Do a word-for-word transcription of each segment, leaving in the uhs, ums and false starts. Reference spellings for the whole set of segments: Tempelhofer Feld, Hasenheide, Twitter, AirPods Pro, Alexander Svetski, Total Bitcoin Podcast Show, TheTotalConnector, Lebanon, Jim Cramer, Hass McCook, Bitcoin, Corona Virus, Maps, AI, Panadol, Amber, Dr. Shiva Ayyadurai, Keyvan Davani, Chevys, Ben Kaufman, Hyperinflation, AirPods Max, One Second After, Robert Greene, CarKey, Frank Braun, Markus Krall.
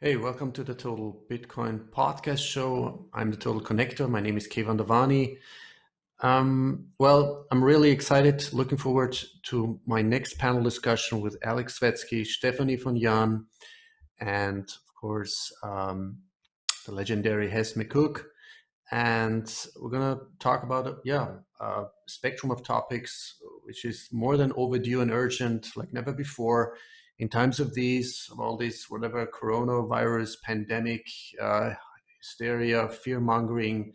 Hey, welcome to the Total Bitcoin Podcast Show. I'm the Total Connector. My name is Keyvan Davani. Um, well, I'm really excited, looking forward to my next panel discussion with Aleks Svetski, Stefanie von Jan, and of course, um, the legendary Hass McCook. And we're going to talk about, yeah, a spectrum of topics, which is more than overdue and urgent, like never before. In times of these, of all this, whatever, coronavirus, pandemic, uh, hysteria, fear-mongering,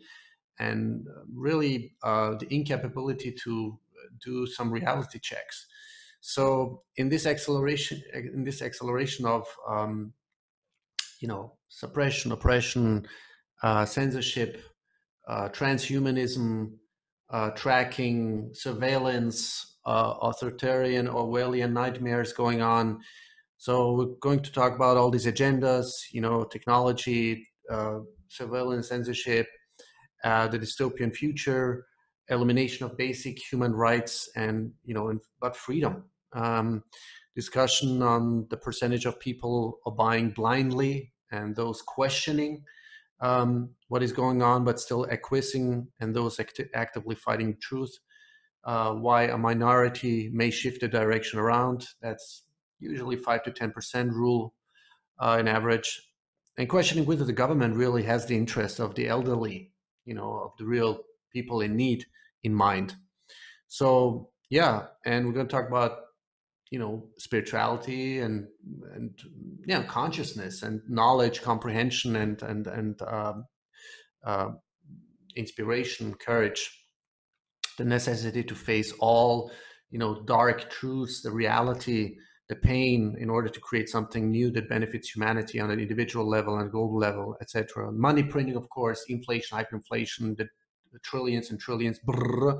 and really uh, the incapability to do some reality checks. So in this acceleration, in this acceleration of, um, you know, suppression, oppression, uh, censorship, uh, transhumanism, uh, tracking, surveillance, Uh, authoritarian Orwellian nightmares going on. So we're going to talk about all these agendas, you know, technology, uh, surveillance, censorship, uh, the dystopian future, elimination of basic human rights, and, you know, and, but freedom. Um, discussion on the percentage of people are buying blindly and those questioning um, what is going on, but still acquiescing, and those act actively fighting truth. Uh, why a minority may shift the direction around. That's usually five to ten percent rule uh, in average. And questioning whether the government really has the interest of the elderly, you know, of the real people in need in mind. So, yeah, and we're going to talk about, you know, spirituality and, and yeah, consciousness and knowledge, comprehension, and, and, and uh, uh, inspiration, courage. The necessity to face all, you know, dark truths, the reality, the pain, in order to create something new that benefits humanity on an individual level and global level, et cetera. Money printing, of course, inflation, hyperinflation, the, the trillions and trillions, brrr,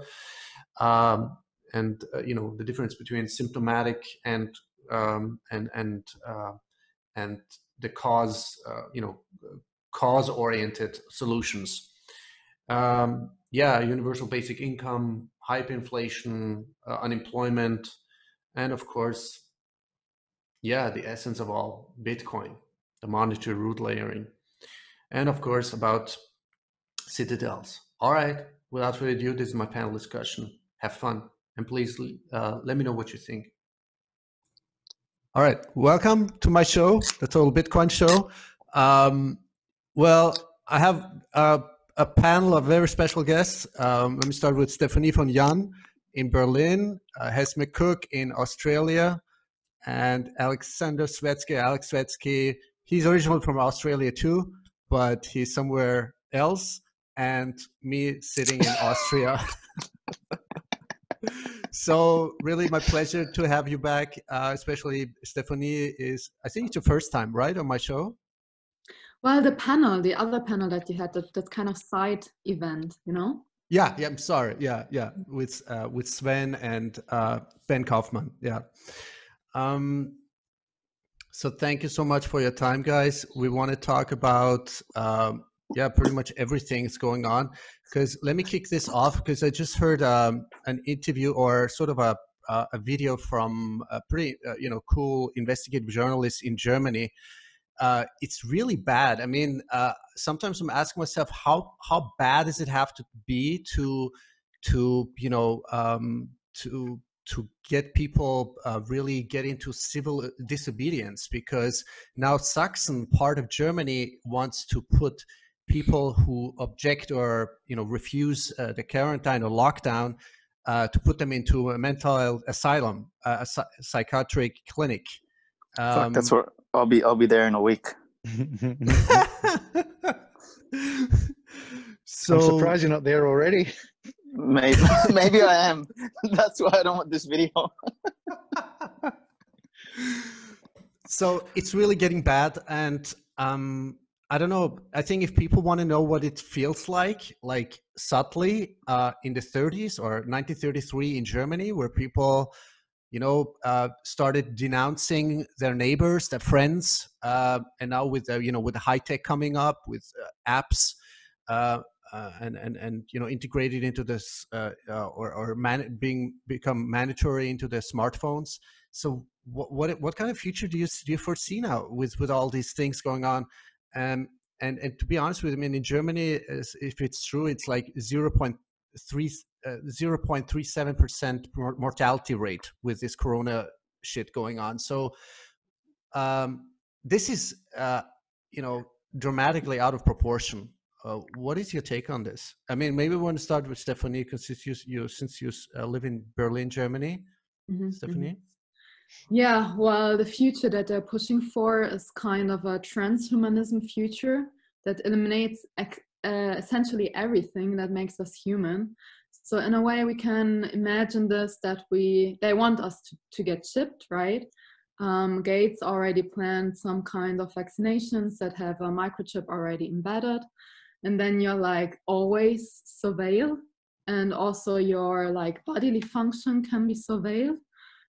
um, and uh, you know, the difference between symptomatic and um, and and uh, and the cause, uh, you know, cause-oriented solutions. Um, Yeah, universal basic income, hyperinflation, uh, unemployment, and of course, yeah, the essence of all, Bitcoin, the monetary root layering, and of course about citadels. All right, without further ado, this is my panel discussion. Have fun, and please uh, let me know what you think. All right, welcome to my show, the Total Bitcoin Show. Um, well, I have... Uh, a panel of very special guests. Um, let me start with Stefanie von Jan in Berlin, uh, Hass McCook in Australia, and Alexander Svetski. Aleks Svetski, he's originally from Australia too, but he's somewhere else, and me sitting in Austria. So really my pleasure to have you back, uh, especially Stefanie is, I think it's your first time, right, on my show? Well, the panel, the other panel that you had, that, that kind of side event, you know? Yeah, yeah, I'm sorry. Yeah, yeah, with uh, with Sven and uh, Ben Kaufman, yeah. Um, so thank you so much for your time, guys. We want to talk about, um, yeah, pretty much everything that's going on. Because let me kick this off, because I just heard um, an interview or sort of a, uh, a video from a pretty, uh, you know, cool investigative journalist in Germany. Uh, it's really bad. I mean, uh, sometimes I'm asking myself, how how bad does it have to be to to you know um, to to get people uh, really get into civil disobedience? Because now Sachsen, part of Germany, wants to put people who object or you know refuse uh, the quarantine or lockdown uh, to put them into a mental asylum, a, a psychiatric clinic. Um, Fuck, that's what. I'll be I'll be there in a week. So I'm surprised you're not there already. Maybe maybe I am. That's why I don't want this video. So it's really getting bad, and um, I don't know. I think if people want to know what it feels like, like subtly uh, in the thirties or nineteen thirty-three in Germany, where people. you know, uh, started denouncing their neighbors, their friends, uh, and now with, uh, you know, with high tech coming up, with uh, apps uh, uh, and, and, and, you know, integrated into this uh, uh, or, or man being become mandatory into their smartphones. So what what what kind of future do you do you foresee now with with all these things going on? Um, and and to be honest with you, I mean, in Germany, if it's true, it's like zero point three seven percent mortality rate with this corona shit going on. So um, this is uh, you know, dramatically out of proportion. Uh, what is your take on this? I mean, maybe we want to start with Stefanie, because you, you, since you uh, live in Berlin, Germany. Mm-hmm. Stefanie? Yeah, well, the future that they're pushing for is kind of a transhumanism future that eliminates ex- uh, essentially everything that makes us human. So in a way, we can imagine this, that we they want us to, to get chipped, right? Um, Gates already planned some kind of vaccinations that have a microchip already embedded. And then you're like always surveilled, and also your like bodily function can be surveilled.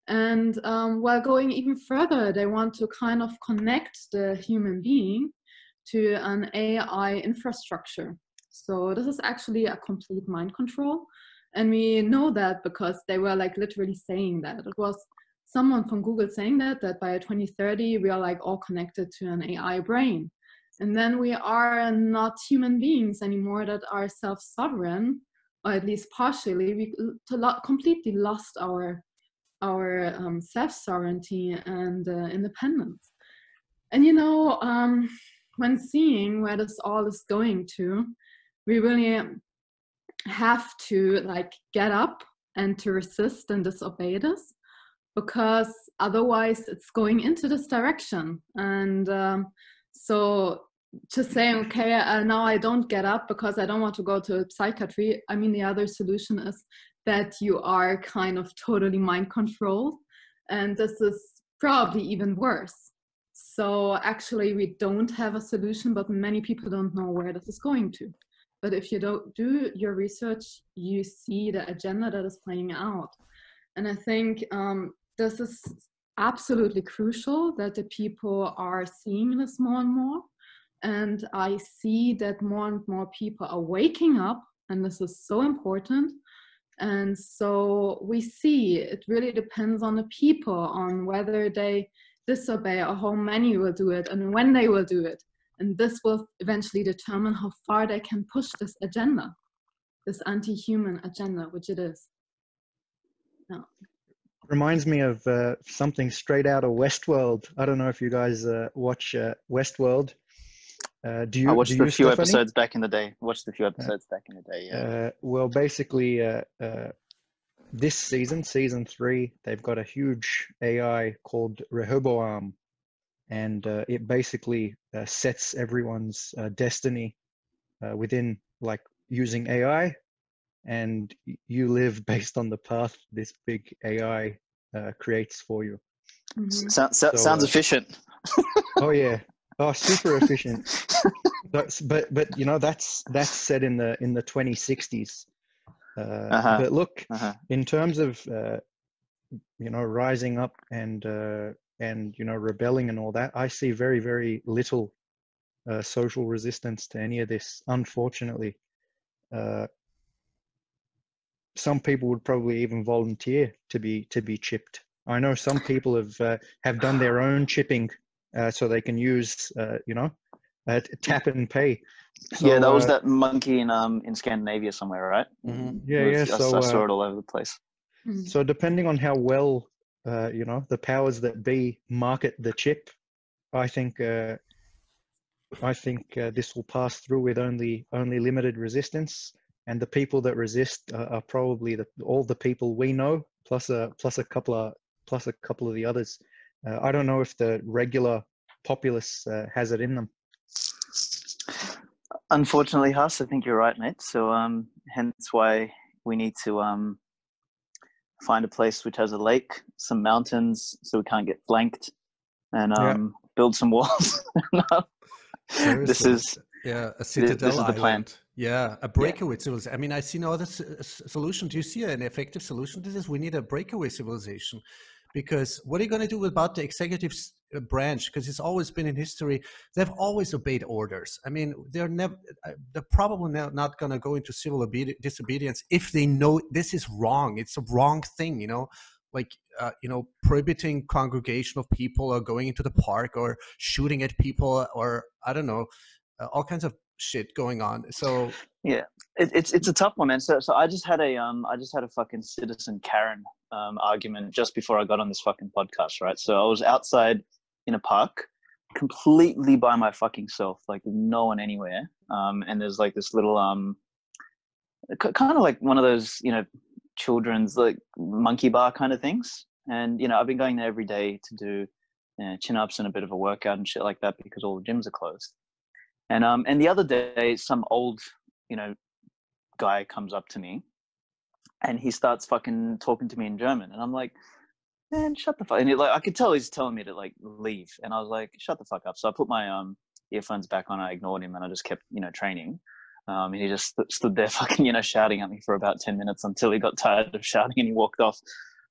And um, while going even further, they want to kind of connect the human being to an A I infrastructure. So this is actually a complete mind control. And we know that because they were like literally saying that. It was someone from Google saying that, that by twenty thirty, we are like all connected to an A I brain. And then we are not human beings anymore that are self-sovereign, or at least partially. We completely lost our our um, self-sovereignty and uh, independence. And you know, um, when seeing where this all is going to, we really have to like get up and to resist and disobey this, because otherwise it's going into this direction. And um, so just saying, okay, uh, now I don't get up because I don't want to go to psychiatry. I mean, the other solution is that you are kind of totally mind controlled. And this is probably even worse. So actually, we don't have a solution, but many people don't know where this is going to. But if you don't do your research, you see the agenda that is playing out. And I think um, this is absolutely crucial that the people are seeing this more and more. And I see that more and more people are waking up, and this is so important. And so we see it really depends on the people, on whether they disobey or how many will do it and when they will do it. And this will eventually determine how far they can push this agenda, this anti-human agenda, which it is. No. Reminds me of uh, something straight out of Westworld. I don't know if you guys uh, watch uh, Westworld. Uh, do you, I watched do you, a few Stefanie? episodes back in the day. Watched a few episodes uh, back in the day. Yeah. Uh, well, basically, uh, uh, this season, season three, they've got a huge A I called Rehoboam, and uh, it basically uh, sets everyone's uh, destiny uh, within, like, using A I, and you live based on the path this big A I uh, creates for you. Mm-hmm. so, so, so, sounds uh, efficient. Oh yeah. Oh, super efficient. but, but but you know, that's that's set in the in the twenty sixties. Uh, uh-huh. But look, uh-huh. in terms of uh, you know, rising up and uh, and you know, rebelling and all that, I see very very little uh, social resistance to any of this. Unfortunately, uh, some people would probably even volunteer to be to be chipped. I know some people have uh, have done their own chipping. Uh, so they can use, uh, you know, uh, tap and pay. So, yeah, that was uh, that monkey in um in Scandinavia somewhere, right? Mm-hmm. Yeah, was, yeah. I, so, I saw uh, it all over the place. So depending on how well, uh, you know, the powers that be market the chip, I think, uh, I think uh, this will pass through with only only limited resistance, and the people that resist uh, are probably the, all the people we know, plus a plus a couple of plus a couple of the others. Uh, I don't know if the regular populace uh, has it in them. Unfortunately, Hass, I think you're right, mate. So um, hence why we need to um, find a place which has a lake, some mountains, so we can't get flanked, and um, yeah. build some walls. This is yeah a citadel this is the plan. Yeah, a breakaway yeah. civilization. I mean, I see no other s- solution. Do you see an effective solution to this? We need a breakaway civilization. Because what are you going to do about the executive branch? Because it's always been in history, they've always obeyed orders. I mean, they're never, they're probably not going to go into civil disobedience if they know this is wrong. It's a wrong thing, you know. Like uh, you know, prohibiting congregation of people or going into the park or shooting at people or I don't know, uh, all kinds of shit going on. So yeah, it, it's it's a tough one, man. So so I just had a um I just had a fucking citizen Karen um argument just before I got on this fucking podcast, right? So I was outside in a park, completely by my fucking self, like no one anywhere. Um, and there's like this little um, kind of like one of those, you know, children's like monkey bar kind of things. And you know, I've been going there every day to do you know, chin ups and a bit of a workout and shit like that because all the gyms are closed. And um, and the other day, some old, you know, guy comes up to me, and he starts fucking talking to me in German, and I'm like, man, shut the fuck. And he, like, I could tell he's telling me to like leave, and I was like, shut the fuck up. So I put my um earphones back on, I ignored him, and I just kept, you know, training. Um, and he just st- stood there fucking, you know, shouting at me for about ten minutes until he got tired of shouting and he walked off.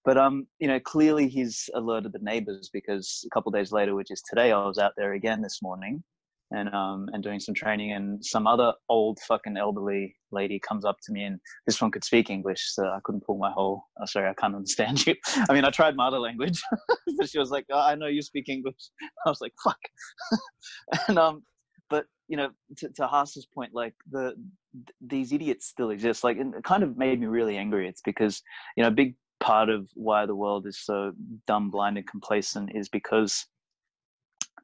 But um, you know, clearly he's alerted the neighbors, because a couple of days later, which is today, I was out there again this morning, and um and doing some training, and some other old fucking elderly lady comes up to me, and this one could speak English, so I couldn't pull my whole oh, sorry I can't understand you. I mean, I tried my other language. So she was like, oh, I know you speak English. I was like, fuck. And um but you know, to, to Haas's point, like the th- these idiots still exist, like, and it kind of made me really angry. It's because, you know, a big part of why the world is so dumb, blind and complacent is because,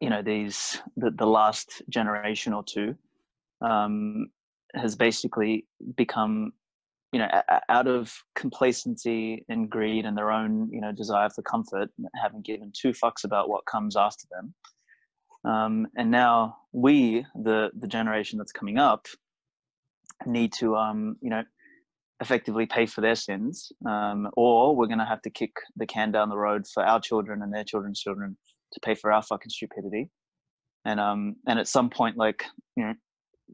you know, these the, the last generation or two um, has basically become, you know, a, out of complacency and greed and their own, you know, desire for comfort, haven't given two fucks about what comes after them. Um, and now we, the the generation that's coming up, need to, um, you know, effectively pay for their sins, um, or we're going to have to kick the can down the road for our children and their children's children to pay for our fucking stupidity. And um and at some point, like, you know,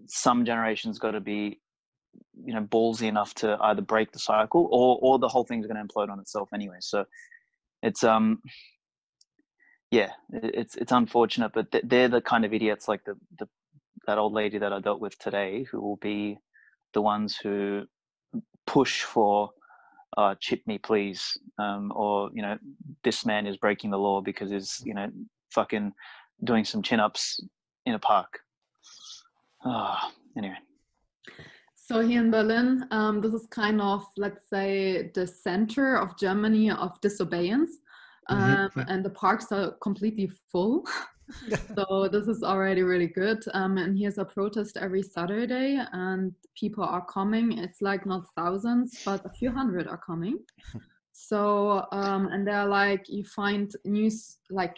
some generation's got to be, you know, ballsy enough to either break the cycle, or or the whole thing's going to implode on itself anyway. So it's um yeah, it's it's unfortunate, but they're the kind of idiots like the, the that old lady that I dealt with today, who will be the ones who push for Uh, chip me please, um, or, you know, this man is breaking the law because he's, you know, fucking doing some chin-ups in a park. Oh, anyway. So here in Berlin, um, this is kind of, let's say, the center of Germany of disobedience, um, mm-hmm. and the parks are completely full. So this is already really good. Um, and here's a protest every Saturday, and people are coming. It's like not thousands, but a few hundred are coming. So um, and they're like, you find news like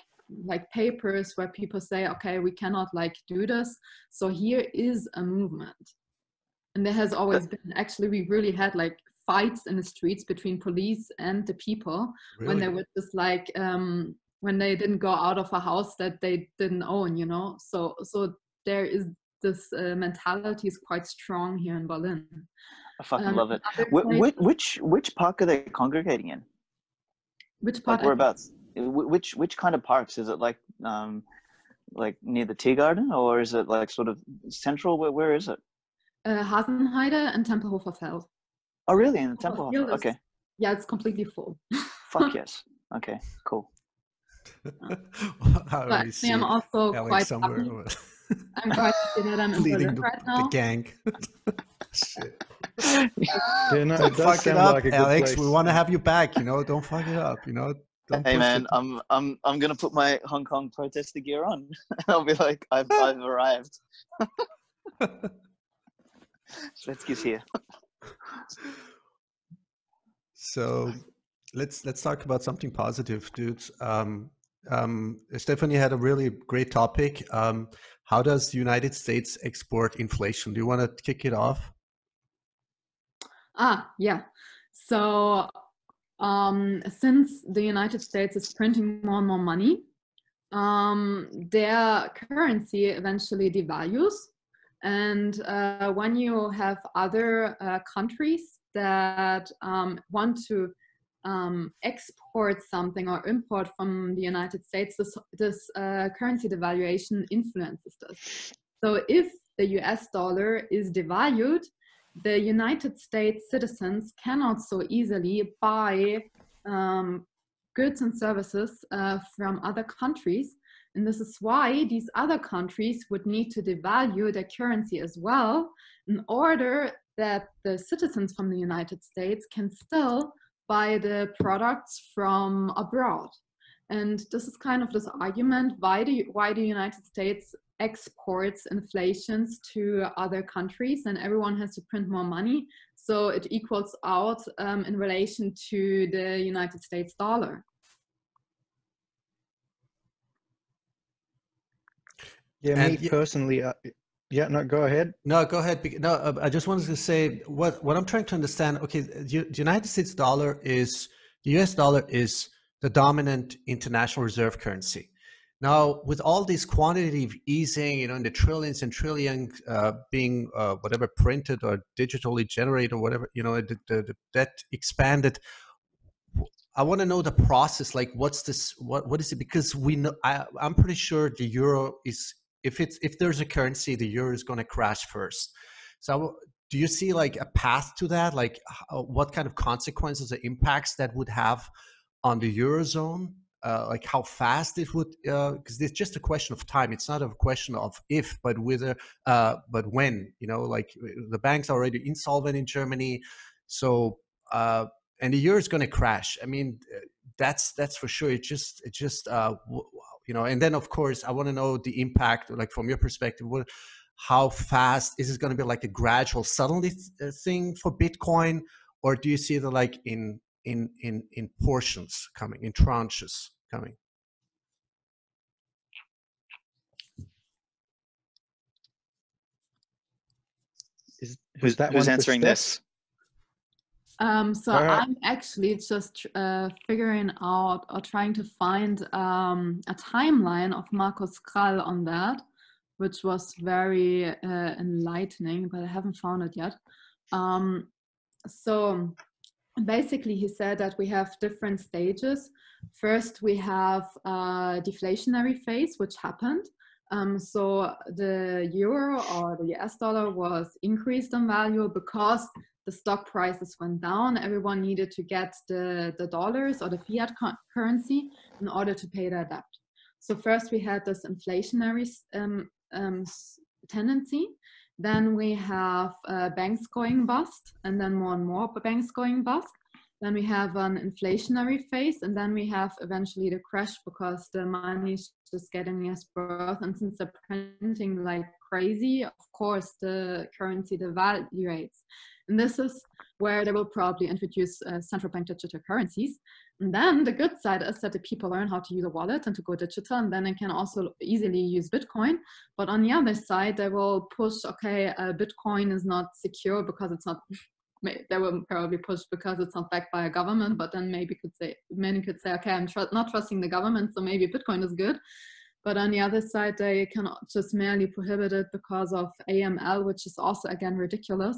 like papers where people say, okay, we cannot like do this. So here is a movement, and there has always been. Actually, we really had like fights in the streets between police and the people really? when they were just like. Um, when they didn't go out of a house that they didn't own, you know? So so there is this uh, mentality is quite strong here in Berlin. I fucking um, love it. Which, which which park are they congregating in? Which park? Like whereabouts? Which which kind of parks? Is it like um, like near the tea garden, or is it like sort of central? Where, where is it? Uh, Hasenheide and Tempelhofer Feld. Oh, really? In the Tempelhofer Feld? Okay. Yeah, it's completely full. Fuck yes. Okay, cool. Well, but I am also Aleks quite happy. I'm quite happy that I'm in Berlin right the, now. The gang. Shit. Yeah, no, don't fuck it up, like Aleks. We want to have you back. You know, don't fuck it up. You know, don't. Hey man, it. I'm I'm I'm gonna put my Hong Kong protester gear on. I'll be like, I've I've arrived. Let's get here. So. Let's let's talk about something positive, dudes. Um, um, Stefanie had a really great topic. Um, how does the United States export inflation? Do you want to kick it off? Ah, yeah. So um, since the United States is printing more and more money, um, their currency eventually devalues. And uh, when you have other uh, countries that um, want to Um, export something or import from the United States, this, this uh, currency devaluation influences this. So if the U S dollar is devalued, the United States citizens cannot so easily buy um, goods and services uh, from other countries. And this is why these other countries would need to devalue their currency as well in order that the citizens from the United States can still buy the products from abroad. And this is kind of this argument why the, why the United States exports inflations to other countries, and everyone has to print more money. So it equals out um, in relation to the United States dollar. Yeah, and me personally, uh, yeah, no, go ahead. No, go ahead. No, I just wanted to say what, what I'm trying to understand, okay, the United States dollar is, the U S dollar is the dominant international reserve currency. Now, with all this quantitative easing, you know, in the trillions and trillions uh, being uh, whatever printed or digitally generated or whatever, you know, the, the, the debt expanded. I want to know the process, like what's this, what, what is it? Because we know, I, I'm pretty sure the euro is, if it's, if there's a currency, the euro is going to crash first. So do you see like a path to that? Like what kind of consequences or impacts that would have on the Eurozone? Uh, like how fast it would, because uh, it's just a question of time. It's not a question of if, but whether, uh, but when, you know, like the banks are already insolvent in Germany. So, uh, and the euro is going to crash. I mean, that's, that's for sure. It just, it just, uh, you know, and then of course, I want to know the impact, like from your perspective, what, how fast is it going to be like a gradual suddenly th thing for Bitcoin? Or do you see that like in, in, in, in portions coming, in tranches coming? Is, who's that who's answering this? Um, so right. I'm actually just uh, figuring out or trying to find um, a timeline of Markus Krall on that, which was very uh, enlightening, but I haven't found it yet. Um, so basically, he said that we have different stages. First, we have a deflationary phase, which happened. Um, so the euro or the U S dollar was increased in value because the stock prices went down. Everyone needed to get the, the dollars or the fiat currency in order to pay their debt. So first we had this inflationary um, um, tendency. Then we have uh, banks going bust, and then more and more banks going bust. Then we have an inflationary phase, and then we have eventually the crash because the money is just getting less worth. And since they're printing like crazy, of course, the currency devaluates. And this is where they will probably introduce uh, central bank digital currencies. And then the good side is that the people learn how to use a wallet and to go digital, and then they can also easily use Bitcoin. But on the other side, they will push, okay, uh, Bitcoin is not secure because it's not, they will probably push because it's not backed by a government, but then maybe could say, many could say, okay, I'm tr not trusting the government, so maybe Bitcoin is good. But on the other side, they cannot just merely prohibit it because of A M L, which is also, again, ridiculous,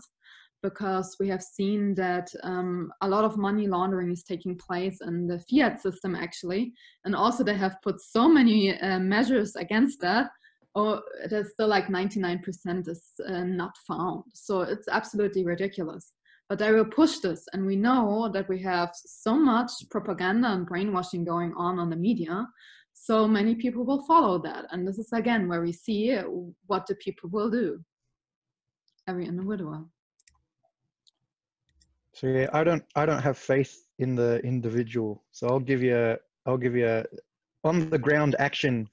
because we have seen that um, a lot of money laundering is taking place in the fiat system, actually. And also they have put so many uh, measures against that, or there's still like ninety-nine percent is uh, not found. So it's absolutely ridiculous. But they will push this, and we know that we have so much propaganda and brainwashing going on on the media. So many people will follow that. And this is, again, where we see what the people will do, every individual. So yeah, I don't, I don't have faith in the individual. So I'll give you, a, I'll give you a on the ground action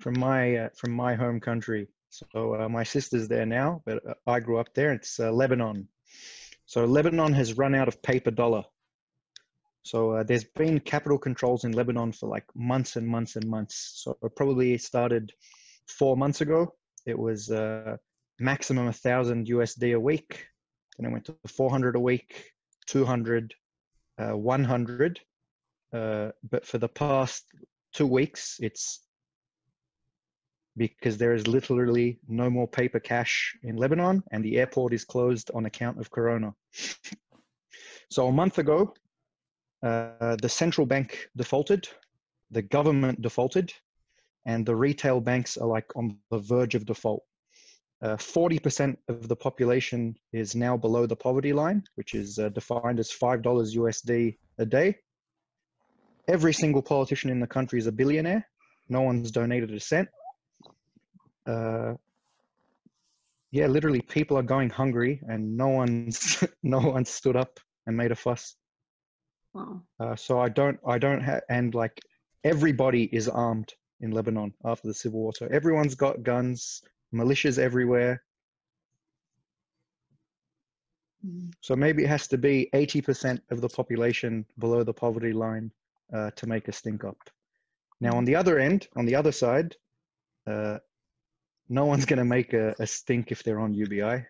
from my, uh, from my home country. So uh, my sister's there now, but I grew up there. It's uh, Lebanon. So Lebanon has run out of paper dollar. So uh, there's been capital controls in Lebanon for like months and months and months. So it probably started four months ago. It was uh, maximum a thousand U S D a week. Then it went to four hundred a week, two hundred, uh, one hundred. Uh, but for the past two weeks, it's because there is literally no more paper cash in Lebanon, and the airport is closed on account of Corona. So a month ago, uh, the central bank defaulted, the government defaulted, and the retail banks are like on the verge of default. forty percent uh, of the population is now below the poverty line, which is uh, defined as five dollars U S D a day. Every single politician in the country is a billionaire. No one's donated a cent. Uh, yeah, literally people are going hungry and no one's, no one stood up and made a fuss. Wow. Uh, so I don't, I don't have, and like everybody is armed in Lebanon after the civil war. So everyone's got guns, militias everywhere. So maybe it has to be eighty percent of the population below the poverty line uh, to make a stink up. Now on the other end, on the other side, uh, no one's going to make a, a stink if they're on U B I.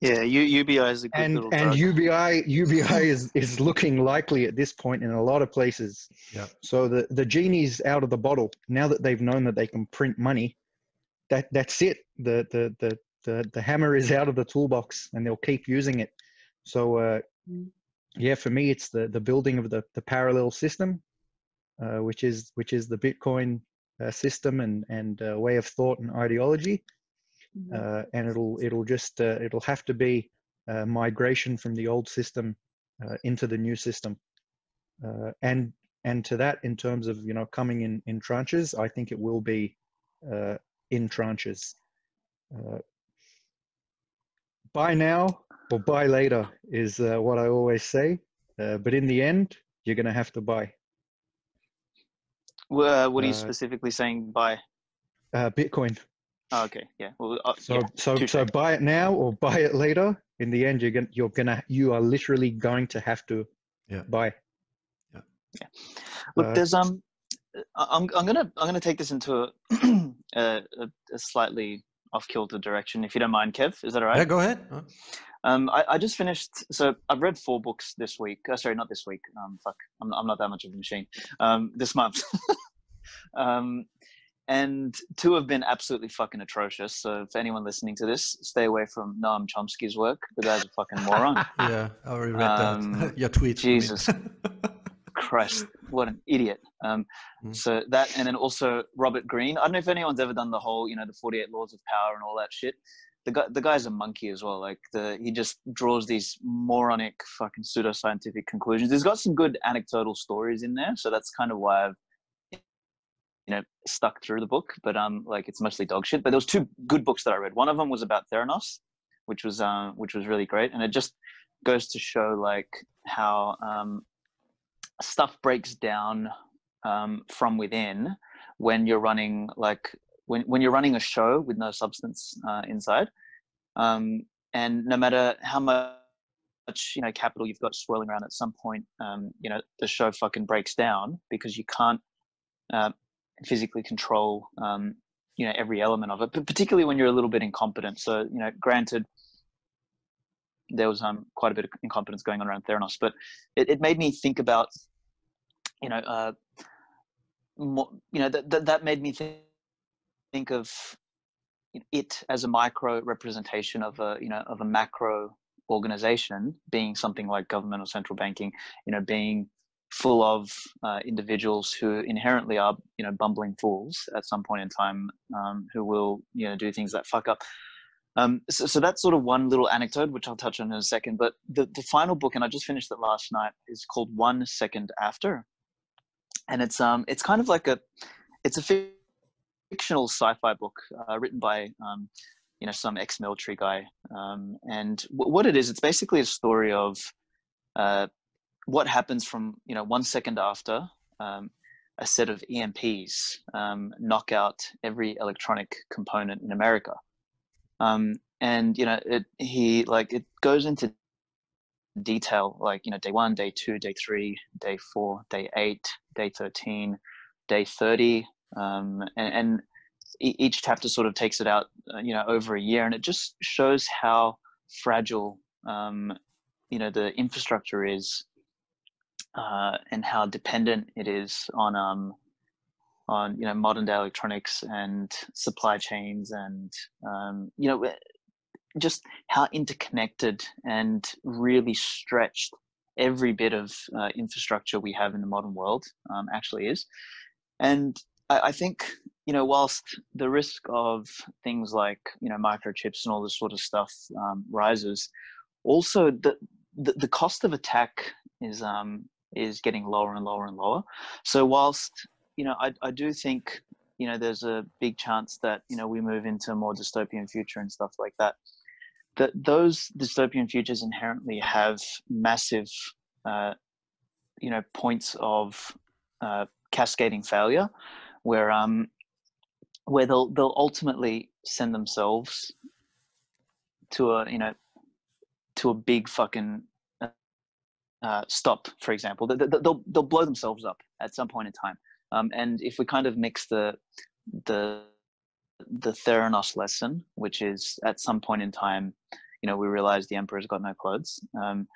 Yeah, U, UBI is a good and, little drug. And U B I, U B I is, is looking likely at this point in a lot of places. Yeah. So the, the genie's out of the bottle. Now that they've known that they can print money, that, that's it. The, the, the, The, the hammer is out of the toolbox and they'll keep using it. So, uh, yeah, for me, it's the, the building of the, the parallel system, uh, which is, which is the Bitcoin uh, system and, and uh, way of thought and ideology. Uh, and it'll, it'll just, uh, it'll have to be uh, migration from the old system uh, into the new system. Uh, and, and to that, in terms of, you know, coming in, in tranches, I think it will be uh, in tranches. Uh, Buy now or buy later is uh, what I always say. Uh, but in the end, you're going to have to buy. Well, uh, what are you uh, specifically saying buy? Uh, Bitcoin. Oh, okay. Yeah. Well, uh, so yeah, so, so buy it now or buy it later. In the end, you're going you're going to, you are literally going to have to yeah. buy. Yeah. Yeah. Look, uh, there's, um, I'm, I'm going to, I'm going to take this into a, a, a slightly off-kilter direction, if you don't mind, Kev. Is that all right? Yeah, go ahead. Um, I, I just finished, so I've read four books this week. Oh, sorry, not this week. Um, fuck, I'm, I'm not that much of a machine. Um, this month. um, and two have been absolutely fucking atrocious. So for anyone listening to this, stay away from Noam Chomsky's work. The guy's a fucking moron. Yeah, I already read um, that. Your tweet. Jesus Christ, what an idiot. Um, mm. So that, and then also Robert Greene. I don't know if anyone's ever done the whole, you know, the forty-eight laws of power and all that shit. The guy, the guy's a monkey as well. Like the, he just draws these moronic fucking pseudoscientific conclusions. He's got some good anecdotal stories in there. So that's kind of why I've, you know, stuck through the book, but um, like it's mostly dog shit. But there was two good books that I read. One of them was about Theranos, which was, um, uh, which was really great. And it just goes to show like how, um, stuff breaks down um, from within when you're running like when, when you're running a show with no substance uh, inside, um, and no matter how much you know capital you've got swirling around, at some point um, you know the show fucking breaks down because you can't uh, physically control um, you know every element of it, but particularly when you're a little bit incompetent. So you know, granted, there was um, quite a bit of incompetence going on around Theranos, but it, it made me think about, you know, uh, more, you know that th that made me think think of it as a micro representation of a you know of a macro organization, being something like government or central banking, you know, being full of uh, individuals who inherently are you know bumbling fools at some point in time, um, who will you know do things that fuck up. Um, so, so that's sort of one little anecdote, which I'll touch on in a second. But the, the final book, and I just finished it last night, is called One Second After. And it's, um, it's kind of like a, it's a fictional sci-fi book uh, written by, um, you know, some ex-military guy. Um, and what it is, it's basically a story of uh, what happens from, you know, one second after um, a set of E M Ps um, knock out every electronic component in America. Um, and, you know, it, he like, it goes into detail, like, you know, day one, day two, day three, day four, day eight, day thirteen, day thirty. Um, and, and each chapter sort of takes it out, uh, you know, over a year, and it just shows how fragile, um, you know, the infrastructure is, uh, and how dependent it is on, um, on, you know, modern day electronics and supply chains and, um, you know, just how interconnected and really stretched every bit of uh, infrastructure we have in the modern world um, actually is. And I, I think, you know, whilst the risk of things like, you know, microchips and all this sort of stuff um, rises, also the, the, the cost of attack is um, is getting lower and lower and lower. So whilst, you know, I, I do think, you know, there's a big chance that, you know, we move into a more dystopian future and stuff like that, that those dystopian futures inherently have massive, uh, you know, points of uh, cascading failure where, um, where they'll, they'll ultimately send themselves to a, you know, to a big fucking uh, stop, for example. They'll, they'll blow themselves up at some point in time. Um, and if we kind of mix the, the, the Theranos lesson, which is at some point in time, you know, we realize the emperor's got no clothes. Um,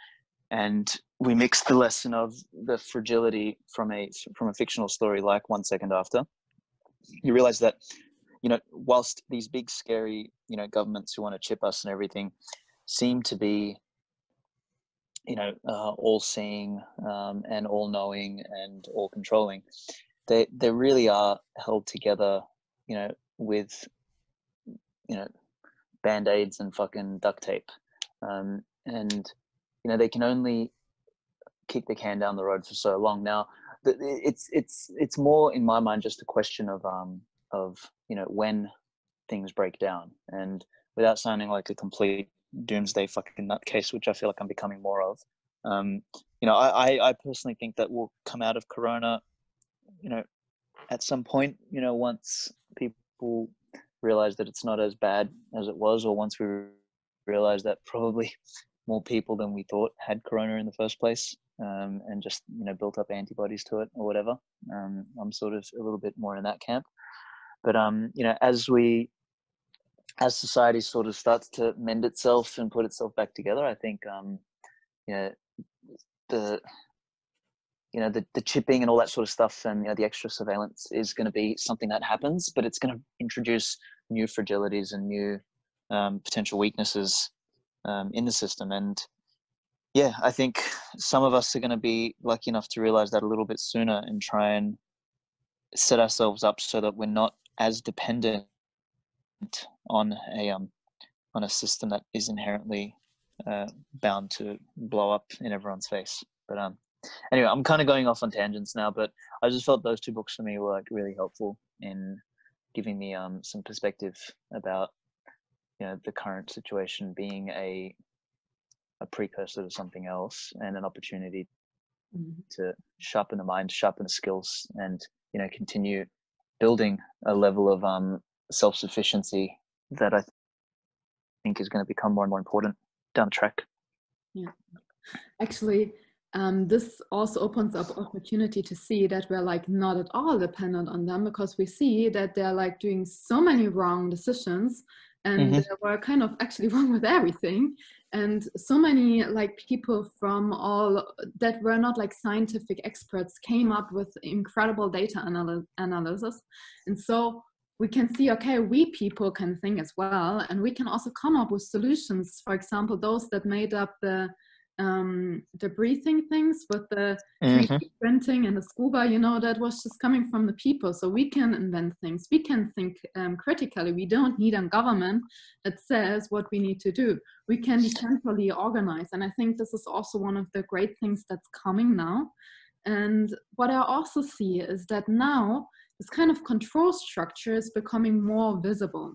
and we mix the lesson of the fragility from a, from a fictional story like One Second After, you realize that, you know, whilst these big, scary, you know, governments who want to chip us and everything seem to be, you know, uh, all seeing um, and all knowing and all controlling, they, they really are held together, you know, with, you know, band-aids and fucking duct tape. Um, and, you know, they can only kick the can down the road for so long. Now, it's, it's, it's more in my mind, just a question of, um, of, you know, when things break down. And without sounding like a complete doomsday fucking nutcase, which I feel like I'm becoming more of, um, you know, I, I, I personally think that we'll come out of Corona, you know, at some point, you know, once people realize that it's not as bad as it was, or once we realize that probably more people than we thought had Corona in the first place, um, and just, you know, built up antibodies to it or whatever. Um, I'm sort of a little bit more in that camp, but, um, you know, as we, as society sort of starts to mend itself and put itself back together, I think, um, you know, the, you know, the, the chipping and all that sort of stuff and, you know, the extra surveillance is going to be something that happens, but it's going to introduce new fragilities and new um, potential weaknesses um, in the system. And yeah, I think some of us are going to be lucky enough to realize that a little bit sooner and try and set ourselves up so that we're not as dependent on a, um, on a system that is inherently uh, bound to blow up in everyone's face. But, um, anyway, I'm kind of going off on tangents now, but I just felt those two books for me were like really helpful in giving me um, some perspective about, you know, the current situation being a a precursor to something else and an opportunity mm-hmm. to sharpen the mind, sharpen the skills, and, you know, continue building a level of um, self-sufficiency that I th- think is going to become more and more important down the track. Yeah, actually. Um, this also opens up opportunity to see that we're like not at all dependent on them, because we see that they're like doing so many wrong decisions and mm-hmm. we're kind of actually wrong with everything. And so many like people from all that were not like scientific experts came up with incredible data analy- analysis. And so we can see, okay, we people can think as well. And we can also come up with solutions. For example, those that made up the um the breathing things with the mm-hmm. printing and the scuba, you know, that was just coming from the people. So we can invent things, we can think um, critically. We don't need a government that says what we need to do. We can be centrally organized, and I think this is also one of the great things that's coming now. And what I also see is that now this kind of control structure is becoming more visible.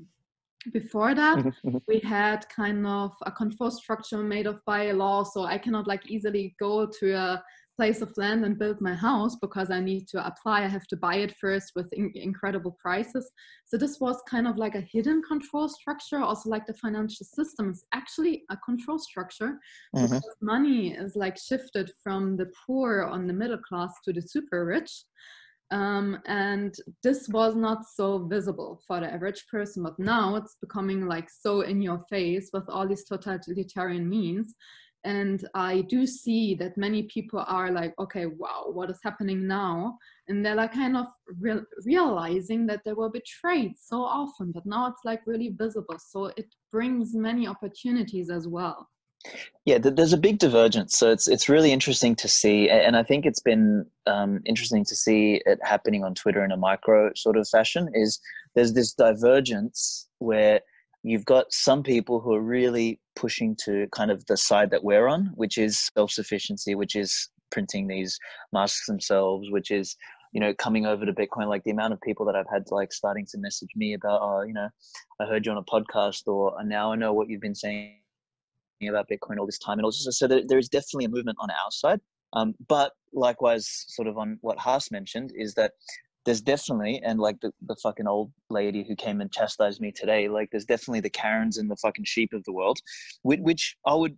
Before that, we had kind of a control structure made of by law. So I cannot like easily go to a place of land and build my house because I need to apply. I have to buy it first with in- incredible prices. So this was kind of like a hidden control structure. Also, like the financial system is actually a control structure. Mm-hmm. Because money is like shifted from the poor on the middle class to the super rich. Um, and this was not so visible for the average person, but now it's becoming like so in your face with all these totalitarian means. And I do see that many people are like, okay, wow, what is happening now? And they're like kind of re- realizing that they were betrayed so often, but now it's like really visible. So it brings many opportunities as well. Yeah, there's a big divergence. So it's it's really interesting to see. And I think it's been um, interesting to see it happening on Twitter in a micro sort of fashion, is there's this divergence where you've got some people who are really pushing to kind of the side that we're on, which is self-sufficiency, which is printing these masks themselves, which is, you know, coming over to Bitcoin. Like the amount of people that I've had like starting to message me about, oh, you know, I heard you on a podcast, or now I know what you've been saying about Bitcoin all this time. And also, so there, there is definitely a movement on our side. Um, but likewise, sort of on what Hass mentioned, is that there's definitely, and like the, the fucking old lady who came and chastised me today, like there's definitely the Karens and the fucking sheep of the world, which, which I would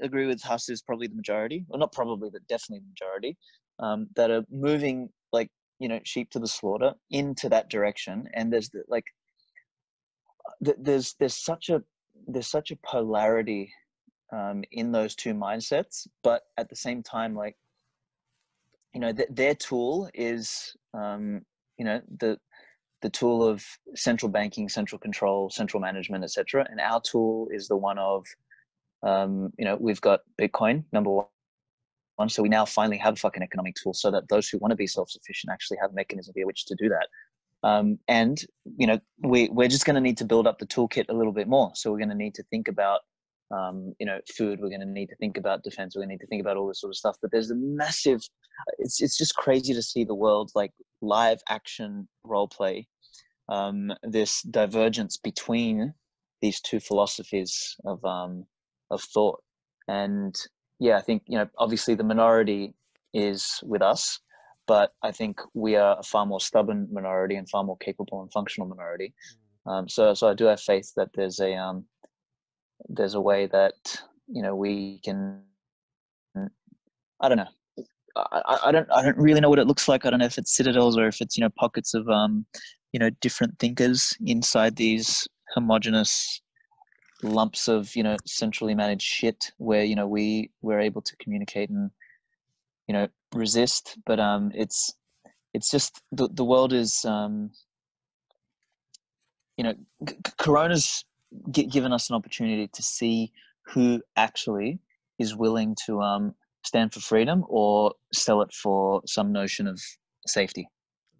agree with Hass is probably the majority, or not probably, but definitely the majority, um, that are moving like, you know, sheep to the slaughter into that direction. And there's the, like, th there's, there's such a, there's such a polarity um, in those two mindsets, but at the same time, like, you know, th their tool is, um, you know, the, the tool of central banking, central control, central management, et cetera. And our tool is the one of, um, you know, we've got Bitcoin, number one. So we now finally have a fucking economic tool so that those who want to be self-sufficient actually have mechanisms via which to do that. Um, and, you know, we, we're just going to need to build up the toolkit a little bit more. So we're going to need to think about, um, you know, food, we're going to need to think about defense, we're going to need to think about all this sort of stuff. But there's a massive, it's, it's just crazy to see the world, like live action role play, um, this divergence between these two philosophies of, um, of thought. And yeah, I think, you know, obviously the minority is with us, but I think we are a far more stubborn minority and far more capable and functional minority. Um, so, so I do have faith that there's a, um, there's a way that, you know, we can, I don't know. I, I don't, I don't really know what it looks like. I don't know if it's citadels or if it's, you know, pockets of, um, you know, different thinkers inside these homogenous lumps of, you know, centrally managed shit where, you know, we we're able to communicate and, you know, resist. But um it's it's just the the world is um you know, c Corona's g given us an opportunity to see who actually is willing to um stand for freedom or sell it for some notion of safety.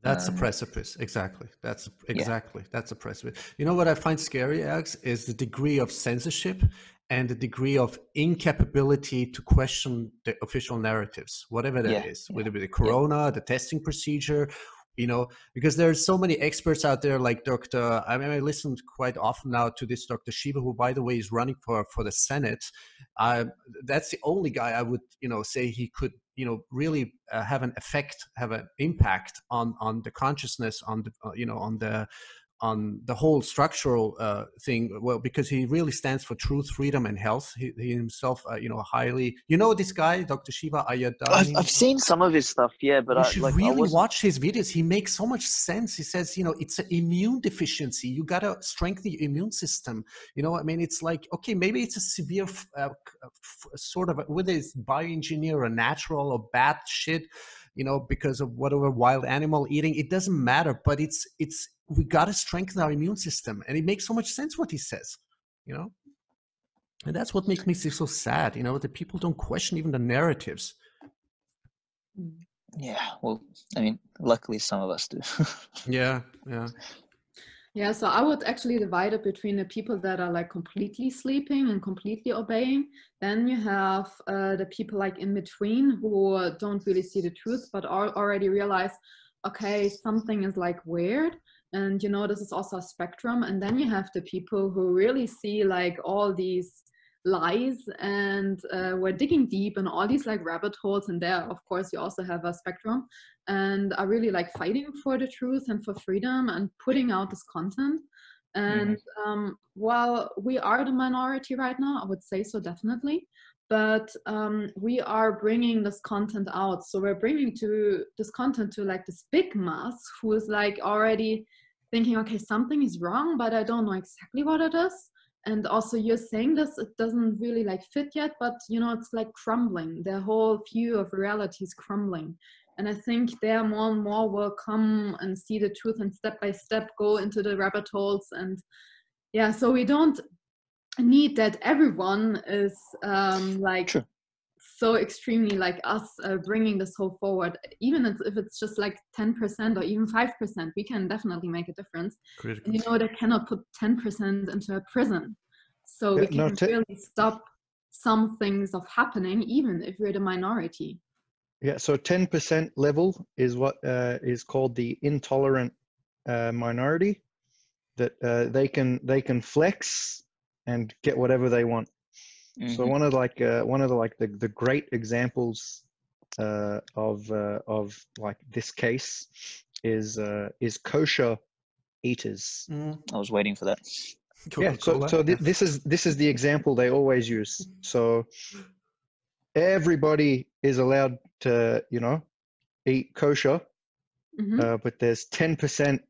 That's um, a precipice. Exactly. That's exactly yeah. That's a precipice. You know what I find scary, Alex, is the degree of censorship and the degree of incapability to question the official narratives, whatever that yeah, is, yeah, whether it be the corona, yeah. the testing procedure, you know, because there are so many experts out there like Doctor I mean, I listen quite often now to this Doctor Shiva, who, by the way, is running for, for the Senate. Uh, that's the only guy I would, you know, say he could, you know, really uh, have an effect, have an impact on, on the consciousness, on the, uh, you know, on the, on the whole structural uh, thing, well, because he really stands for truth, freedom, and health. He, he himself, uh, you know, highly, you know, this guy, Doctor Shiva Ayyadurai. I've, I've seen some of his stuff, yeah, but you I should like, really I watch his videos. He makes so much sense. He says, you know, it's an immune deficiency. You gotta strengthen your immune system. You know, I mean, it's like, okay, maybe it's a severe uh, sort of, whether it's bioengineer or natural or bad shit, you know, because of whatever wild animal eating, it doesn't matter. But it's it's we got to strengthen our immune system, and it makes so much sense what he says, you know. And that's what makes me so sad, you know, that people don't question even the narratives. Yeah, well, I mean, luckily some of us do. yeah, yeah. Yeah, so I would actually divide it between the people that are like completely sleeping and completely obeying. Then you have uh, the people like in between who don't really see the truth, but are already realize, okay, something is like weird. And, you know, this is also a spectrum. And then you have the people who really see like all these lies and uh, we're digging deep and all these like rabbit holes. And there, of course, you also have a spectrum, and are really like fighting for the truth and for freedom and putting out this content. And mm. um, while we are the minority right now, I would say so definitely, but um, we are bringing this content out. So we're bringing to this content to like this big mass who is like already thinking, okay, something is wrong, but I don't know exactly what it is. And also you're saying this, it doesn't really like fit yet, but you know, it's like crumbling. The whole view of reality is crumbling. And I think there more and more will come and see the truth and step by step go into the rabbit holes. And yeah, so we don't need that everyone is um, like True. so extremely like us uh, bringing this hope forward, even if it's just like ten percent or even five percent, we can definitely make a difference. Critical. And you know, they cannot put ten percent into a prison. So yeah, we can no, t- really stop some things of happening, even if we're the minority. Yeah, so ten percent level is what uh, is called the intolerant uh, minority, that uh, they can they can flex and get whatever they want. Mm-hmm. So one of like uh, one of the like the, the great examples uh, of uh, of like this case is uh, is kosher eaters. Mm, I was waiting for that. Yeah, so so th- this is this is the example they always use. So everybody is allowed to, you know, eat kosher, mm-hmm. uh, but there's ten percent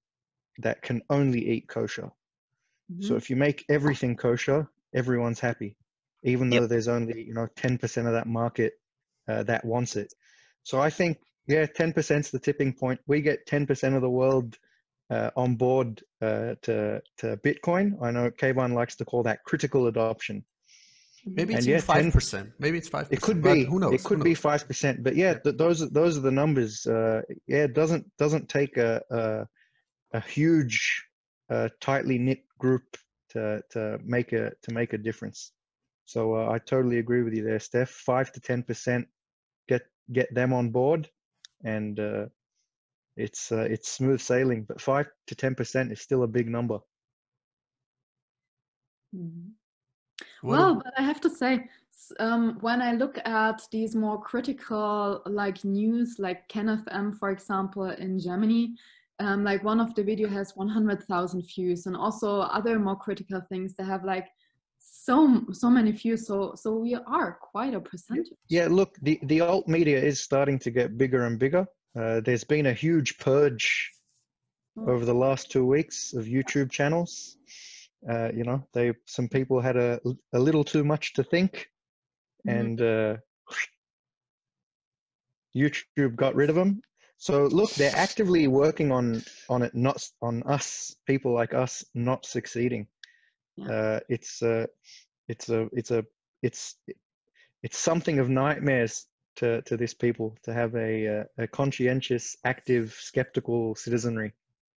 that can only eat kosher. Mm-hmm. So if you make everything kosher, everyone's happy, even yep. though there's only, you know, ten percent of that market uh, that wants it. So I think, yeah, ten percent is the tipping point. We get ten percent of the world uh, on board uh, to to Bitcoin. I know Keyvan likes to call that critical adoption. Maybe it's yeah, five percent. Maybe it's five percent. It could be. Who knows? It could be five percent. But yeah, th- those those are the numbers. Uh, yeah, it doesn't doesn't take a a, a huge, uh, tightly knit group to to make a to make a difference. So uh, I totally agree with you there, Steph. Five to ten percent. Get get them on board, and uh, it's uh, it's smooth sailing. But five to ten percent is still a big number. Mm-hmm. Well, but I have to say, um, when I look at these more critical like news, like K N F M, for example, in Germany, um, like one of the video has one hundred thousand views, and also other more critical things that have like so so many views. So so we are quite a percentage. Yeah, look, the, the alt media is starting to get bigger and bigger. Uh, there's been a huge purge over the last two weeks of YouTube channels. Uh, you know, they some people had a a little too much to think, and mm-hmm. uh, YouTube got rid of them. So look, they're actively working on on it, not on us people like us not succeeding. Yeah. Uh, it's uh, it's a it's a it's it's something of nightmares to to this people to have a a conscientious, active, skeptical citizenry.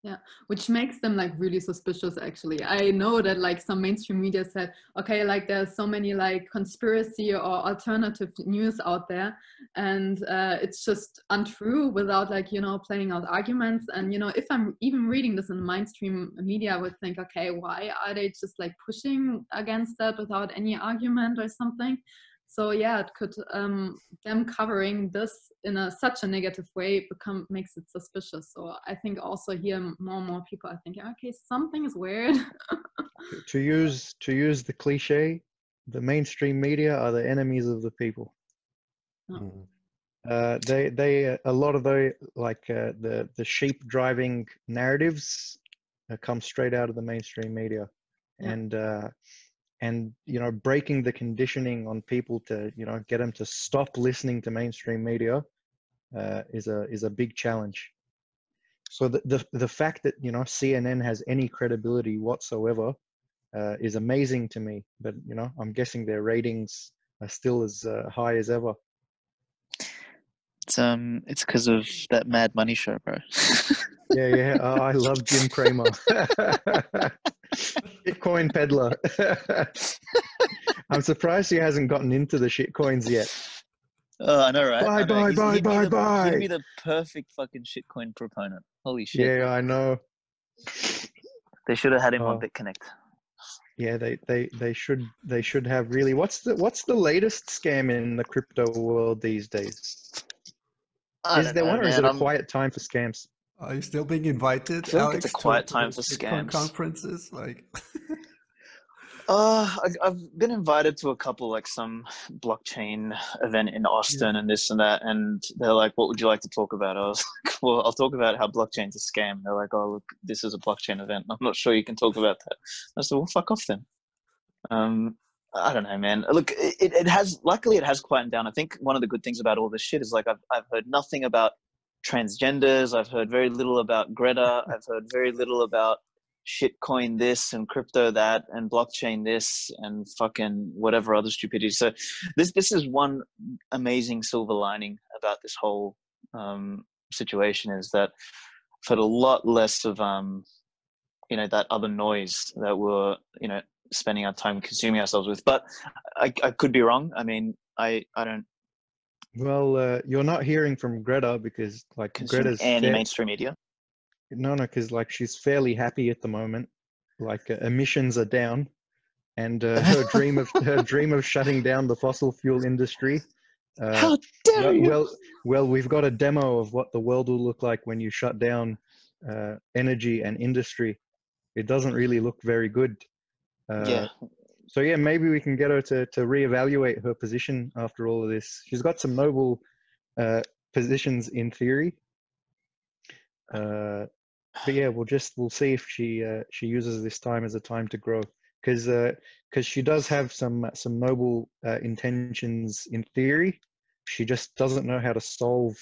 Yeah, which makes them like really suspicious, actually. I know that like some mainstream media said, okay, like there's so many like conspiracy or alternative news out there, and uh, it's just untrue without like, you know, playing out arguments. And, you know, if I'm even reading this in the mainstream media, I would think, okay, why are they just like pushing against that without any argument or something? So yeah, it could, um, them covering this in a, such a negative way become makes it suspicious. So I think also here more and more people are thinking, okay, something is weird. to use to use the cliche, the mainstream media are the enemies of the people. Oh. Uh, they they a lot of the like uh, the the sheep driving narratives uh, come straight out of the mainstream media, yeah. and. Uh, And, you know, breaking the conditioning on people to, you know, get them to stop listening to mainstream media uh, is a is a big challenge. So the, the the fact that, you know, C N N has any credibility whatsoever uh, is amazing to me. But, you know, I'm guessing their ratings are still as uh, high as ever. It's um, it's because of that Mad Money show, bro. yeah, yeah. Oh, I love Jim Cramer. Bitcoin peddler. I'm surprised he hasn't gotten into the shitcoins yet. Oh, I know, right? Bye, know. bye, he'd, bye, he'd bye, the, bye. He'd be the perfect fucking shitcoin proponent. Holy shit. Yeah, I know. They should have had him oh. on BitConnect. Yeah, they, they, they should they should have really. What's the what's the latest scam in the crypto world these days? I is there know, one, or man. is it a quiet time for scams? Are you still being invited? I feel like Alex, it's a quiet to, time to for scams. Conferences, like. uh, I, I've been invited to a couple, like some blockchain event in Austin yeah. and this and that, and they're like, "What would you like to talk about?" I was like, "Well, I'll talk about how blockchain's a scam." And they're like, "Oh, look, this is a blockchain event. I'm not sure you can talk about that." I said, "Well, fuck off then." Um, I don't know, man. Look, it, it has. Luckily, it has quieted down. I think one of the good things about all this shit is like I've I've heard nothing about transgenders. I've heard very little about Greta. I've heard very little about shitcoin this and crypto that and blockchain this and fucking whatever other stupidity. So this this is one amazing silver lining about this whole um, situation, is that I've had a lot less of um, you know, that other noise that we're, you know, spending our time consuming ourselves with. But I, I could be wrong. I mean, I I don't. Well, uh, you're not hearing from Greta because, like, Greta's any fair... mainstream media. No, no, because like she's fairly happy at the moment. Like uh, emissions are down, and uh, her dream of her dream of shutting down the fossil fuel industry. Uh, How dare well, you! Well, well, we've got a demo of what the world will look like when you shut down uh, energy and industry. It doesn't really look very good. Uh, yeah. So yeah, maybe we can get her to, to reevaluate her position after all of this. She's got some noble uh, positions in theory, uh, but yeah, we'll just we'll see if she uh, she uses this time as a time to grow, because uh, because she does have some some noble uh, intentions in theory. She just doesn't know how to solve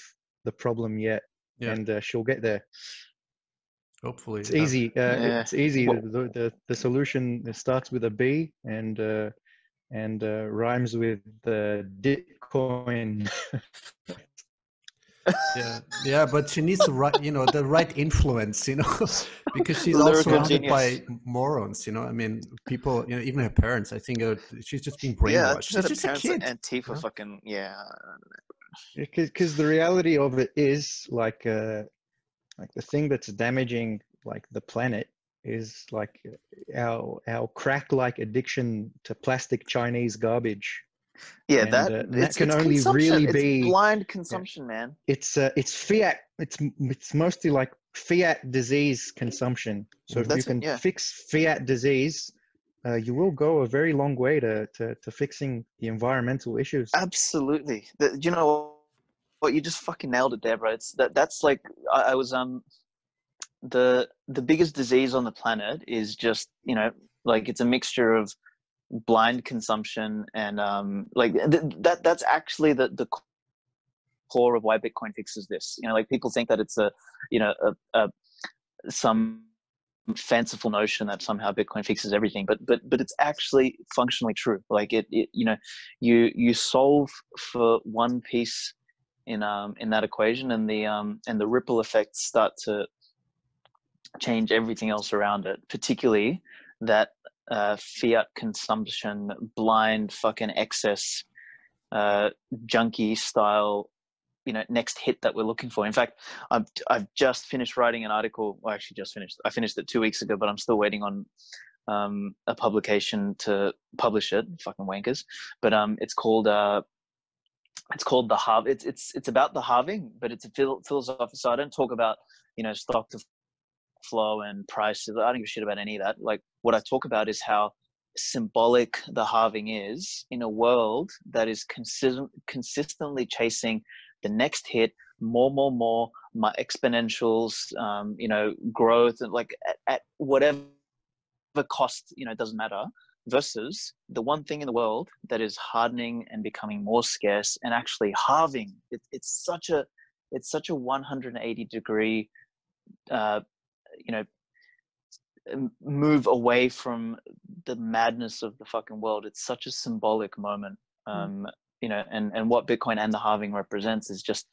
the problem yet, yeah. and uh, she'll get there. Hopefully it's yeah. easy. Uh, yeah. It's easy. Well, the, the the solution starts with a B and uh, and uh, rhymes with the Ditcoin. yeah, yeah, but she needs the right, you know, the right influence, you know, because she's also surrounded by morons. You know, I mean, people, you know, even her parents. I think uh, she's just being brainwashed. Yeah, she's just a kid. Antifa, huh? fucking yeah. Because the reality of it is like. Uh, Like the thing that's damaging like the planet is like our our crack-like addiction to plastic Chinese garbage. Yeah, and, that uh, that it's, can it's only really it's be blind consumption, yeah. man. It's uh, it's fiat. It's it's mostly like fiat disease consumption. So if that's you can it, yeah. fix fiat disease, uh, you will go a very long way to to, to fixing the environmental issues. Absolutely. The, you know. Well, you just fucking nailed it there, bro. It's that that's like I, I was um the the biggest disease on the planet is just, you know, like it's a mixture of blind consumption and um like th that that's actually the the core of why Bitcoin fixes this. You know, like people think that it's a you know a, a some fanciful notion that somehow Bitcoin fixes everything, but but but it's actually functionally true. Like it, it you know you you solve for one piece in um in that equation, and the um and the ripple effects start to change everything else around it, particularly that uh fiat consumption, blind fucking excess, uh junkie style, you know, next hit that we're looking for. In fact, I've I've just finished writing an article. Well, actually just finished I finished it two weeks ago, but I'm still waiting on um a publication to publish it, fucking wankers. But um it's called uh It's called the halve. It's it's it's about the halving, but it's a philosophical. So I don't talk about you know stock to flow and price. I don't give a shit about any of that. Like what I talk about is how symbolic the halving is in a world that is consistent consistently chasing the next hit, more, more, more, my exponentials, um, you know, growth, and like at, at whatever cost, you know, it doesn't matter. Versus the one thing in the world that is hardening and becoming more scarce and actually halving. It, it's such a, it's such a one hundred eighty degree, uh, you know, move away from the madness of the fucking world. It's such a symbolic moment, um, you know, and, and what Bitcoin and the halving represents is just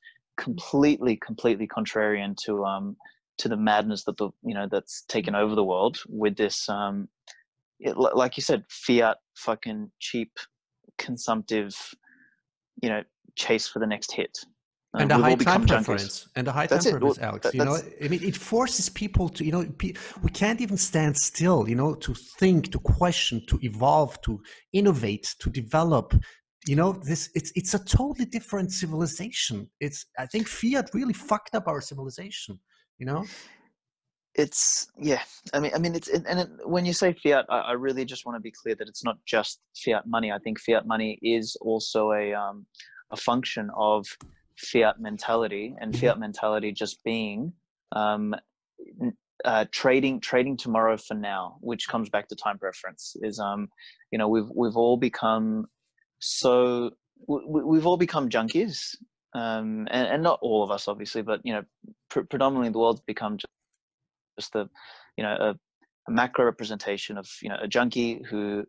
completely, completely contrarian to, um, to the madness that the, you know, that's taken over the world with this, um, It, like you said, fiat, fucking cheap, consumptive, you know, chase for the next hit. Um, and, a high time preference. and a high that's time preference, Alex. That, you know, I mean, it forces people to, you know, pe we can't even stand still, you know, to think, to question, to evolve, to innovate, to develop. You know, this it's it's a totally different civilization. It's I think fiat really fucked up our civilization. You know. It's yeah. I mean, I mean, it's and it, when you say fiat, I, I really just want to be clear that it's not just fiat money. I think fiat money is also a um, a function of fiat mentality, and fiat mentality just being um, uh, trading trading tomorrow for now, which comes back to time preference. Is um, you know, we've we've all become so we, we've all become junkies, um, and, and not all of us, obviously, but you know, pr predominantly the world's become just just the, you know, a macro representation of, you know, a junkie who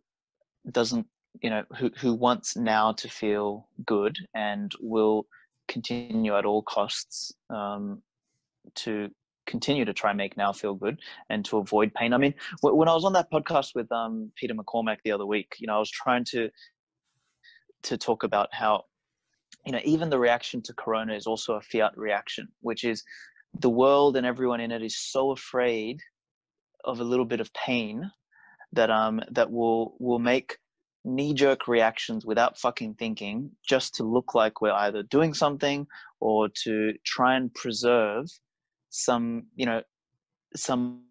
doesn't, you know, who, who wants now to feel good and will continue at all costs um, to continue to try and make now feel good and to avoid pain. I mean, when I was on that podcast with um, Peter McCormack the other week, you know, I was trying to to talk about how, you know, even the reaction to Corona is also a fiat reaction, which is the world and everyone in it is so afraid of a little bit of pain that um that will will make knee-jerk reactions without fucking thinking, just to look like we're either doing something or to try and preserve some, you know, some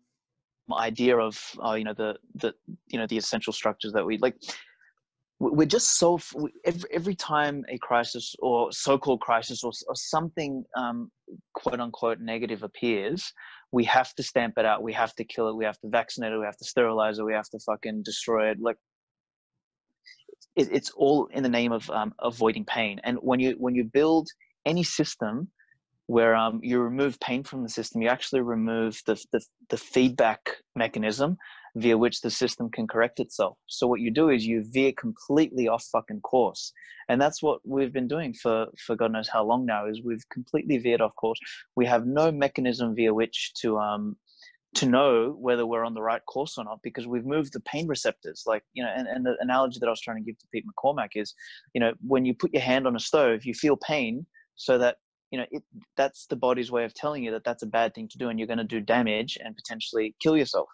idea of, uh, you know, the the you know the essential structures that we like. We're just so every, every time a crisis or so-called crisis or, or something um, quote unquote negative appears, we have to stamp it out. We have to kill it. We have to vaccinate it. We have to sterilize it. We have to fucking destroy it. Like it, it's all in the name of um, avoiding pain. And when you, when you build any system where um, you remove pain from the system, you actually remove the, the, the feedback mechanism via which the system can correct itself. So what you do is you veer completely off fucking course. And that's what we've been doing for, for God knows how long now, is we've completely veered off course. We have no mechanism via which to, um, to know whether we're on the right course or not, because we've moved the pain receptors. Like, you know, and, and the analogy that I was trying to give to Pete McCormack is, you know, when you put your hand on a stove, you feel pain, so that, you know, it, that's the body's way of telling you that that's a bad thing to do and you're going to do damage and potentially kill yourself.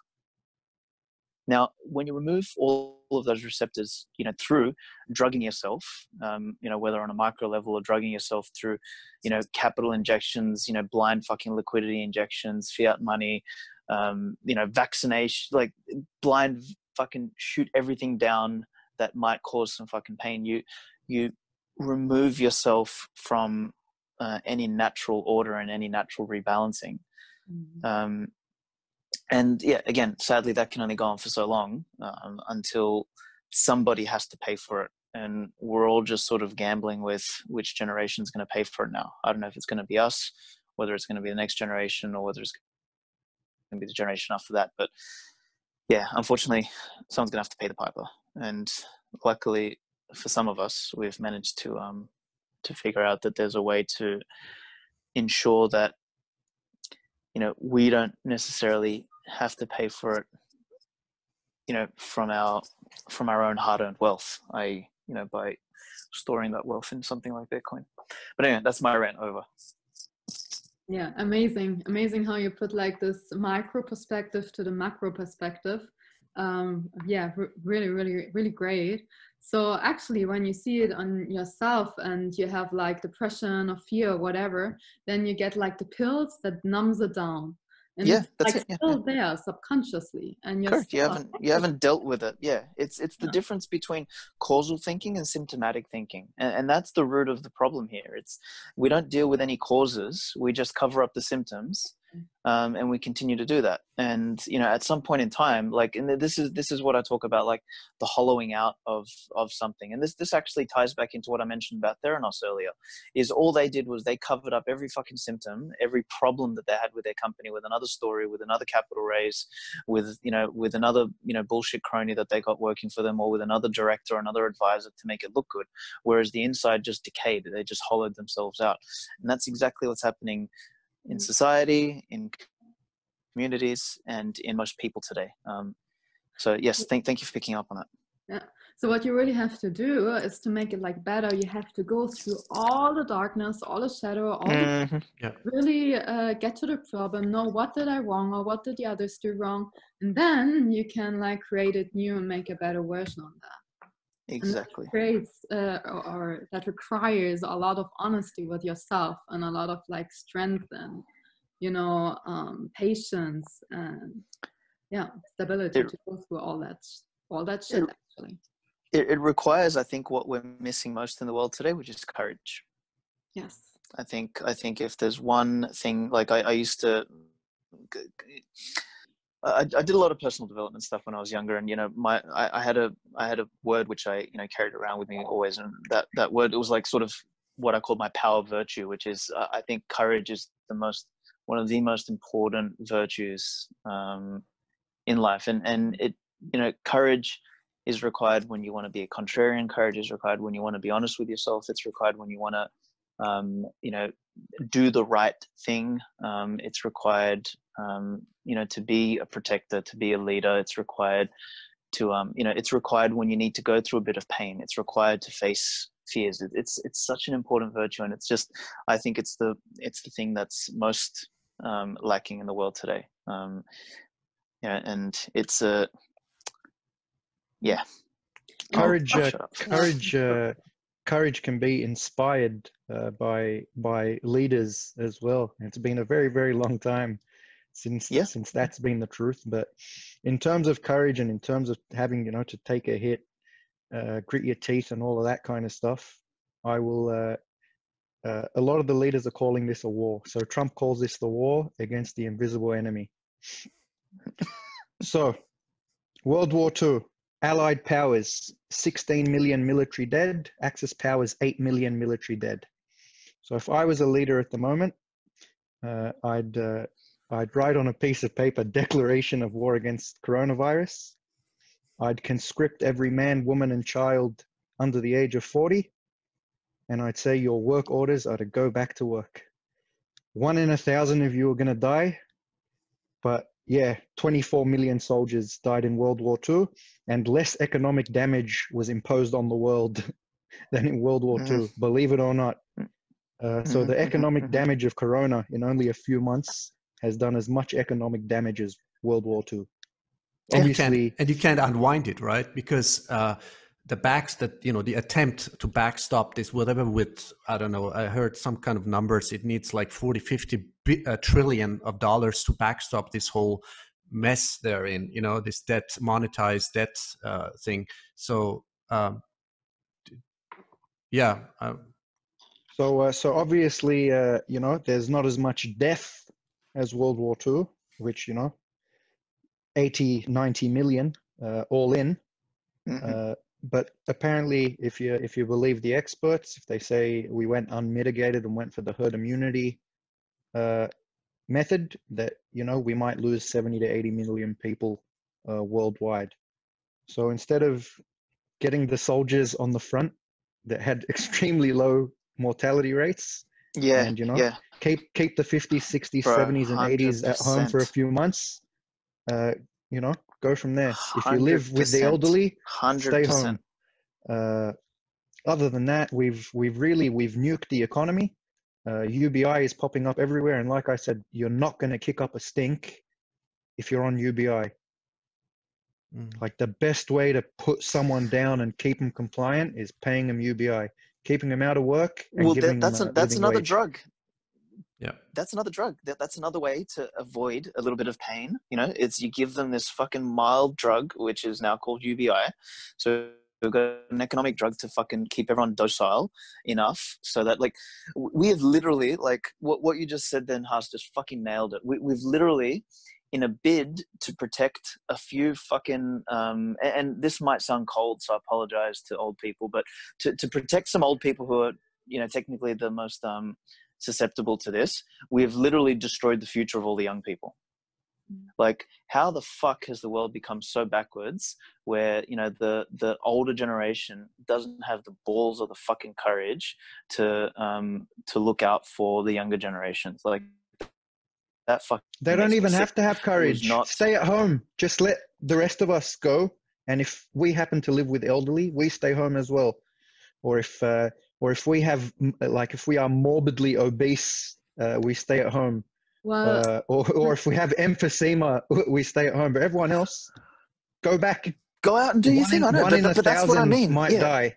Now, when you remove all of those receptors, you know, through drugging yourself, um, you know, whether on a micro level or drugging yourself through, you know, capital injections, you know, blind fucking liquidity injections, fiat money, um, you know, vaccination, like blind fucking shoot everything down that might cause some fucking pain. You, you remove yourself from uh, any natural order and any natural rebalancing. Mm-hmm. Um, And yeah, again, sadly, that can only go on for so long um, until somebody has to pay for it. And we're all just sort of gambling with which generation's going to pay for it now. I don't know if it's going to be us, whether it's going to be the next generation, or whether it's going to be the generation after that. But yeah, unfortunately, someone's going to have to pay the piper. And luckily for some of us, we've managed to, um, to figure out that there's a way to ensure that, you know, we don't necessarily have to pay for it, you know, from our from our own hard-earned wealth, I, you know, by storing that wealth in something like Bitcoin. But anyway, that's my rant over. Yeah, amazing, amazing how you put like this micro perspective to the macro perspective. Um, yeah, r really, really, really great. So actually, when you see it on yourself and you have like depression or fear or whatever, then you get like the pills that numbs it down. And yeah, it's that's like it. Yeah, still yeah. there subconsciously. And you're correct. You haven't you haven't dealt with it. Yeah, it's it's the yeah. difference between causal thinking and symptomatic thinking, and, and that's the root of the problem here. It's we don't deal with any causes. We just cover up the symptoms, um, and we continue to do that. And you know, at some point in time, like, and this is this is what I talk about, like the hollowing out of of something. And this this actually ties back into what I mentioned about Theranos earlier. Is all they did was they covered up every fucking symptom, every problem that they had with their company, with another story, with another capital raise, with, you know, with another, you know, bullshit crony that they got working for them, or with another director, another advisor to make it look good. Whereas the inside just decayed. They just hollowed themselves out. And that's exactly what's happening in society, in communities, and in most people today. Um, so yes, thank, thank you for picking up on that. Yeah. So what you really have to do is to make it like better. You have to go through all the darkness, all the shadow, all mm-hmm. the, yeah. really uh, get to the problem, know what did I wrong or what did the others do wrong? And then you can like create it new and make a better version of that. Exactly. That creates, uh, or, or that requires a lot of honesty with yourself and a lot of like strength and, you know, um, patience and yeah, stability it, to go through all that, all that shit. It, actually, it, it requires, I think, what we're missing most in the world today, which is courage. Yes, I think. I think if there's one thing, like I, I used to, I, I did a lot of personal development stuff when I was younger, and you know, my I, I had a I had a word which I you know carried around with me always, and that that word, it was like sort of what I call my power virtue, which is uh, I think courage is the most one of the most important virtues um, in life. And, and it, you know, courage is required when you want to be a contrarian. Courage is required when you want to be honest with yourself. It's required when you want to, um, you know, do the right thing. Um, it's required, um, you know, to be a protector, to be a leader. It's required to, um, you know, it's required when you need to go through a bit of pain. It's required to face fears. It, it's it's such an important virtue, and it's just, I think it's the it's the thing that's most um, lacking in the world today. Um, yeah, and it's a Yeah, courage. Uh, courage. Uh, courage can be inspired uh, by by leaders as well. It's been a very, very long time since yeah. since that's been the truth. But in terms of courage, and in terms of having, you know, to take a hit, uh, grit your teeth, and all of that kind of stuff, I will. Uh, uh, a lot of the leaders are calling this a war. So Trump calls this the war against the invisible enemy. So, World War Two. Allied powers, sixteen million military dead. Axis powers, eight million military dead. So if I was a leader at the moment, uh, I'd, uh, I'd write on a piece of paper, declaration of war against coronavirus. I'd conscript every man, woman, and child under the age of forty. And I'd say your work orders are to go back to work. One in a thousand of you are going to die, but yeah, twenty-four million soldiers died in World War Two, and less economic damage was imposed on the world than in World War Two, believe it or not. Uh, so the economic damage of Corona in only a few months has done as much economic damage as World War Two. Obviously, and, and you can't unwind it, right? Because uh, the backs that, you know, the attempt to backstop this, whatever with, I don't know, I heard some kind of numbers, it needs like forty, fifty a trillion of dollars to backstop this whole mess they're in, you know, this debt, monetized debt uh, thing. So, um, yeah. So, uh, so obviously, uh, you know, there's not as much death as World War Two, which, you know, eighty, ninety million uh, all in. Mm-hmm. uh, but apparently, if you, if you believe the experts, if they say we went unmitigated and went for the herd immunity Uh, method, that, you know, we might lose seventy to eighty million people uh, worldwide. So instead of getting the soldiers on the front that had extremely low mortality rates, yeah, and, you know, yeah. keep keep the fifties, sixties, Bro, seventies, and one hundred percent. eighties at home for a few months, uh, you know, go from there. If you live with the elderly, one hundred percent. Stay home. Uh, other than that, we've we've really we've nuked the economy. Uh, U B I is popping up everywhere, and like I said, you're not going to kick up a stink if you're on U B I. Mm. Like, the best way to put someone down and keep them compliant is paying them U B I, keeping them out of work. And well, that, that's them a, a that's another wage. drug. Yeah, that's another drug. That, that's another way to avoid a little bit of pain. You know, it's you give them this fucking mild drug, which is now called U B I. So we've got an economic drug to fucking keep everyone docile enough so that, like, we have literally, like, what what you just said then, Hass, just fucking nailed it. We, we've literally, in a bid to protect a few fucking, um, and, and this might sound cold, so I apologize to old people, but to, to protect some old people who are, you know, technically the most um, susceptible to this, we've literally destroyed the future of all the young people. Like, how the fuck has the world become so backwards where, you know, the, the older generation doesn't have the balls or the fucking courage to, um, to look out for the younger generations? Like, that fucking... They don't even have to have courage. Not... Stay at home. Just let the rest of us go. And if we happen to live with elderly, we stay home as well. Or if, uh, or if we have, like, if we are morbidly obese, uh, we stay at home. Well, uh, or, or if we have emphysema, we stay at home. But everyone else, go back. Go out and do your thing. I know, one but, in a but that's what I mean. Might yeah. die.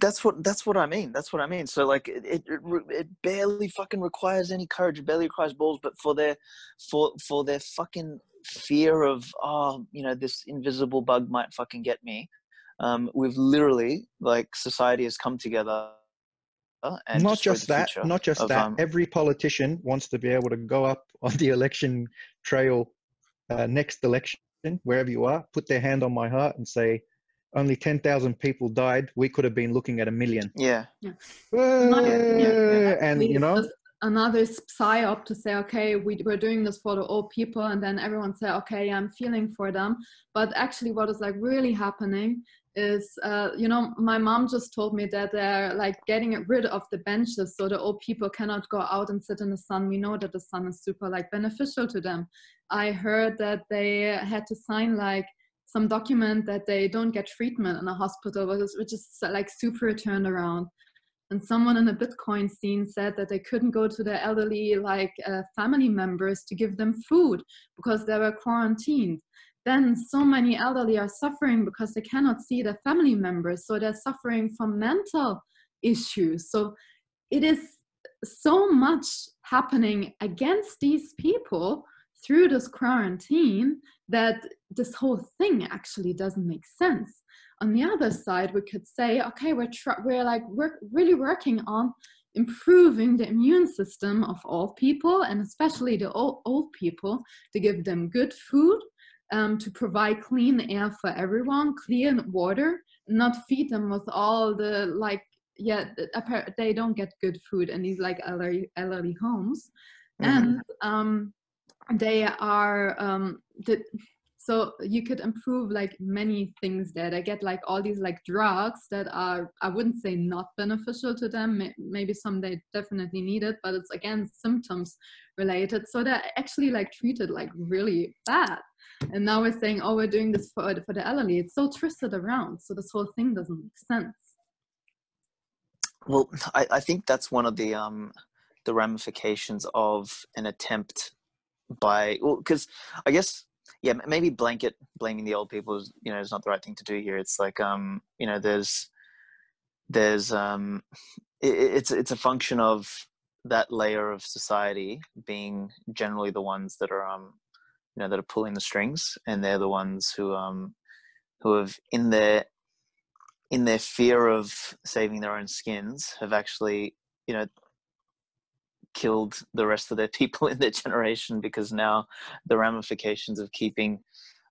That's what that's what I mean. That's what I mean. So, like, it, it it barely fucking requires any courage. It barely requires balls. But for their for for their fucking fear of, oh, you know, this invisible bug might fucking get me. Um, we've literally, like, society has come together. And not just that, not just of, that. Um, every politician wants to be able to go up on the election trail, uh, next election, wherever you are, put their hand on my heart and say, only ten thousand people died. We could have been looking at a million. Yeah. yeah. Uh, yeah, yeah, yeah. And, we, you know, another psyop to say, okay, we, we're doing this for the old people, and then everyone say, okay, I'm feeling for them. But actually what is like really happening is, uh, you know, my mom just told me that they're like getting rid of the benches so the old people cannot go out and sit in the sun. We know that the sun is super like beneficial to them. I heard that they had to sign like some document that they don't get treatment in a hospital, which is, which is like super turned around. And someone in the Bitcoin scene said that they couldn't go to their elderly like uh, family members to give them food because they were quarantined. Then so many elderly are suffering because they cannot see their family members. So they're suffering from mental issues. So it is so much happening against these people through this quarantine that this whole thing actually doesn't make sense. On the other side, we could say, okay, we're tr- we're like we're really working on improving the immune system of all people, and especially the old, old people, to give them good food, um, to provide clean air for everyone, clean water, not feed them with all the like, yeah, they don't get good food in these like elderly, elderly homes, mm-hmm. and um, they are um, the. So you could improve like many things there. They get like all these like drugs that are, I wouldn't say not beneficial to them. Maybe some they definitely need it, but it's again symptoms related. So they're actually like treated like really bad. And now we're saying, oh, we're doing this for, for the elderly. It's so twisted around. So this whole thing doesn't make sense. Well, I, I think that's one of the um, the ramifications of an attempt by, well, because I guess, yeah, maybe blanket blaming the old people is, you know, is not the right thing to do here. It's like, um, you know, there's, there's, um, it, it's, it's a function of that layer of society being generally the ones that are, um, you know, that are pulling the strings, and they're the ones who, um, who have in their, in their fear of saving their own skins have actually, you know, killed the rest of their people in their generation, because now the ramifications of keeping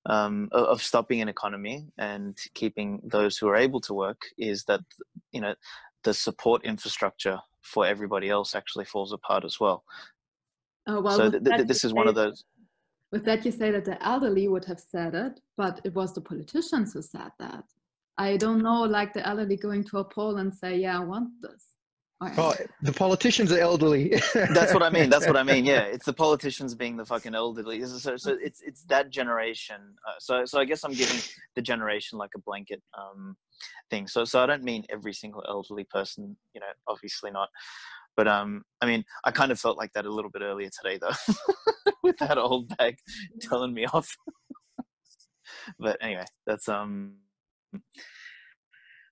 um of stopping an economy and keeping those who are able to work is that, you know, the support infrastructure for everybody else actually falls apart as well. Oh well, so th- th- this is one of those. With that, you say that the elderly would have said it, but it was the politicians who said that. I don't know, like the elderly going to a poll and say, yeah, I want this. Oh, the politicians are elderly. That's what I mean. That's what I mean. Yeah, it's the politicians being the fucking elderly. So, so it's it's that generation. Uh, so, so I guess I'm giving the generation like a blanket um, thing. So, so I don't mean every single elderly person. You know, obviously not. But um, I mean, I kind of felt like that a little bit earlier today, though, with that old bag telling me off. But anyway, that's um.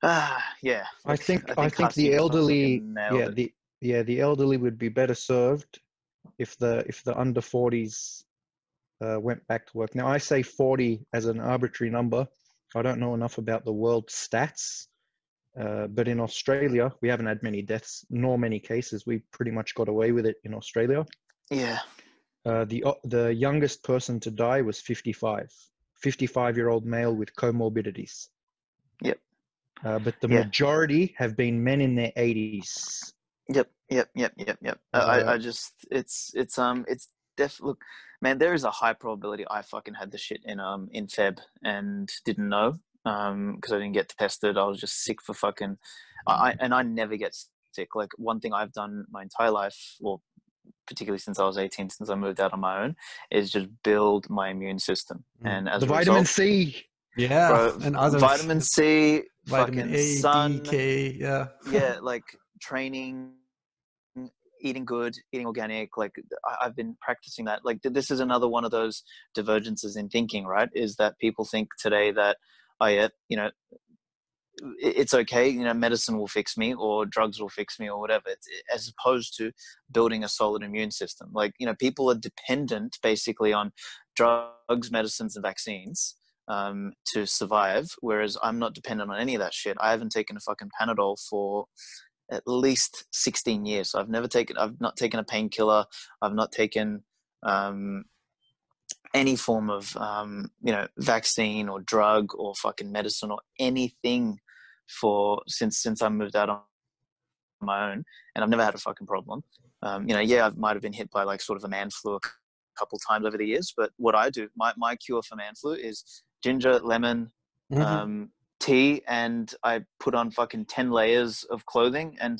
Ah, yeah. I think I think, I think the elderly, yeah, it. the yeah, the elderly would be better served if the if the under forties uh, went back to work. Now I say forty as an arbitrary number. I don't know enough about the world stats, uh, but in Australia we haven't had many deaths nor many cases. We pretty much got away with it in Australia. Yeah. Uh, the uh, the youngest person to die was fifty-five, fifty-five-year-old male with comorbidities. Yep. Uh, but the yeah. majority have been men in their eighties. Yep, yep, yep, yep, yep. Uh, I, I just, it's, it's, um, it's def. Look, man, there is a high probability I fucking had the shit in, um, in Feb and didn't know, um, because I didn't get tested. I was just sick for fucking. I and I never get sick. Like one thing I've done my entire life, well, particularly since I was eighteen, since I moved out on my own, is just build my immune system. Mm. And as the vitamin result, C. Yeah, bro, and other vitamin C, vitamin fucking A, sun, D, K, yeah, yeah, like training, eating good, eating organic. Like I've been practicing that. Like this is another one of those divergences in thinking, right? Is that people think today that I, oh, yeah, you know, it's okay, you know, medicine will fix me or drugs will fix me or whatever, it's, as opposed to building a solid immune system. Like, you know, people are dependent basically on drugs, medicines, and vaccines. Um, to survive, whereas I'm not dependent on any of that shit. I haven't taken a fucking Panadol for at least sixteen years. So I've never taken, I've not taken a painkiller. I've not taken um, any form of, um, you know, vaccine or drug or fucking medicine or anything for since since I moved out on my own, and I've never had a fucking problem. um, you know, yeah, I might have been hit by like sort of a man flu a couple times over the years, but what I do, my, my cure for man flu is ginger, lemon, mm-hmm. um, tea, and I put on fucking ten layers of clothing and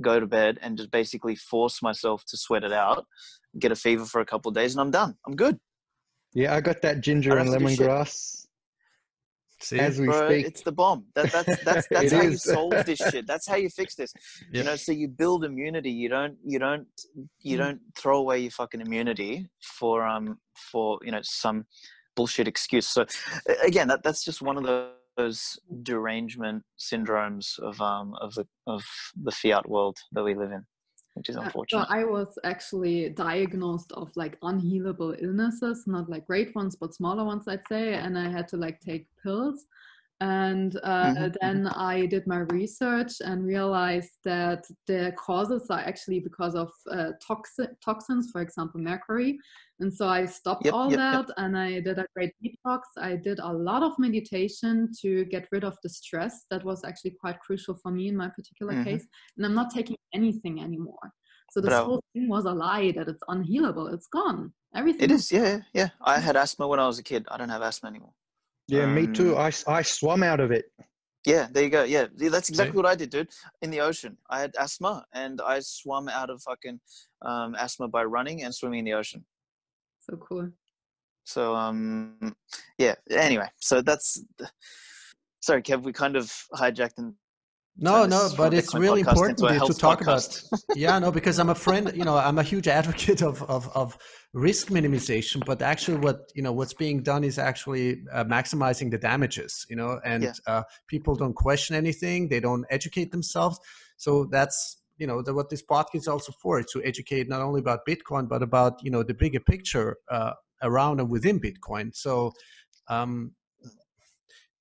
go to bed and just basically force myself to sweat it out, get a fever for a couple of days, and I'm done. I'm good. Yeah, I got that ginger and lemongrass as we Bro, speak. It's the bomb. That, that's that's that's how is. you solve this shit. That's how you fix this. Yep. You know, so you build immunity. You don't you don't you don't throw away your fucking immunity for um for you know some bullshit excuse. So again, that that's just one of the those derangement syndromes of um of the of the fiat world that we live in, which is unfortunate. So I was actually diagnosed of like unhealable illnesses, not like great ones, but smaller ones, I'd say, and I had to like take pills. And uh, mm-hmm. then I did my research and realized that the causes are actually because of uh, toxi- toxins, for example, mercury. And so I stopped yep, all yep, that yep. and I did a great detox. I did a lot of meditation to get rid of the stress. That was actually quite crucial for me in my particular mm-hmm. case. And I'm not taking anything anymore. So this Bro. whole thing was a lie that it's unhealable. It's gone. Everything. It is. Yeah. Yeah. I had asthma when I was a kid. I don't have asthma anymore. Yeah, um, me too. I, I swam out of it. Yeah, there you go. Yeah, that's exactly yeah. what I did, dude. In the ocean, I had asthma and I swam out of fucking um, asthma by running and swimming in the ocean. So cool. So, um, yeah, anyway, so that's, sorry, Kev, we kind of hijacked and No, no, but it's really important to talk about. Yeah, no, because I'm a friend, you know, I'm a huge advocate of, of, of risk minimization, but actually what, you know, what's being done is actually uh, maximizing the damages, you know, and yeah. uh, people don't question anything. They don't educate themselves. So that's, you know, the, what this podcast is also for, to educate not only about Bitcoin, but about, you know, the bigger picture uh, around and within Bitcoin. So, um,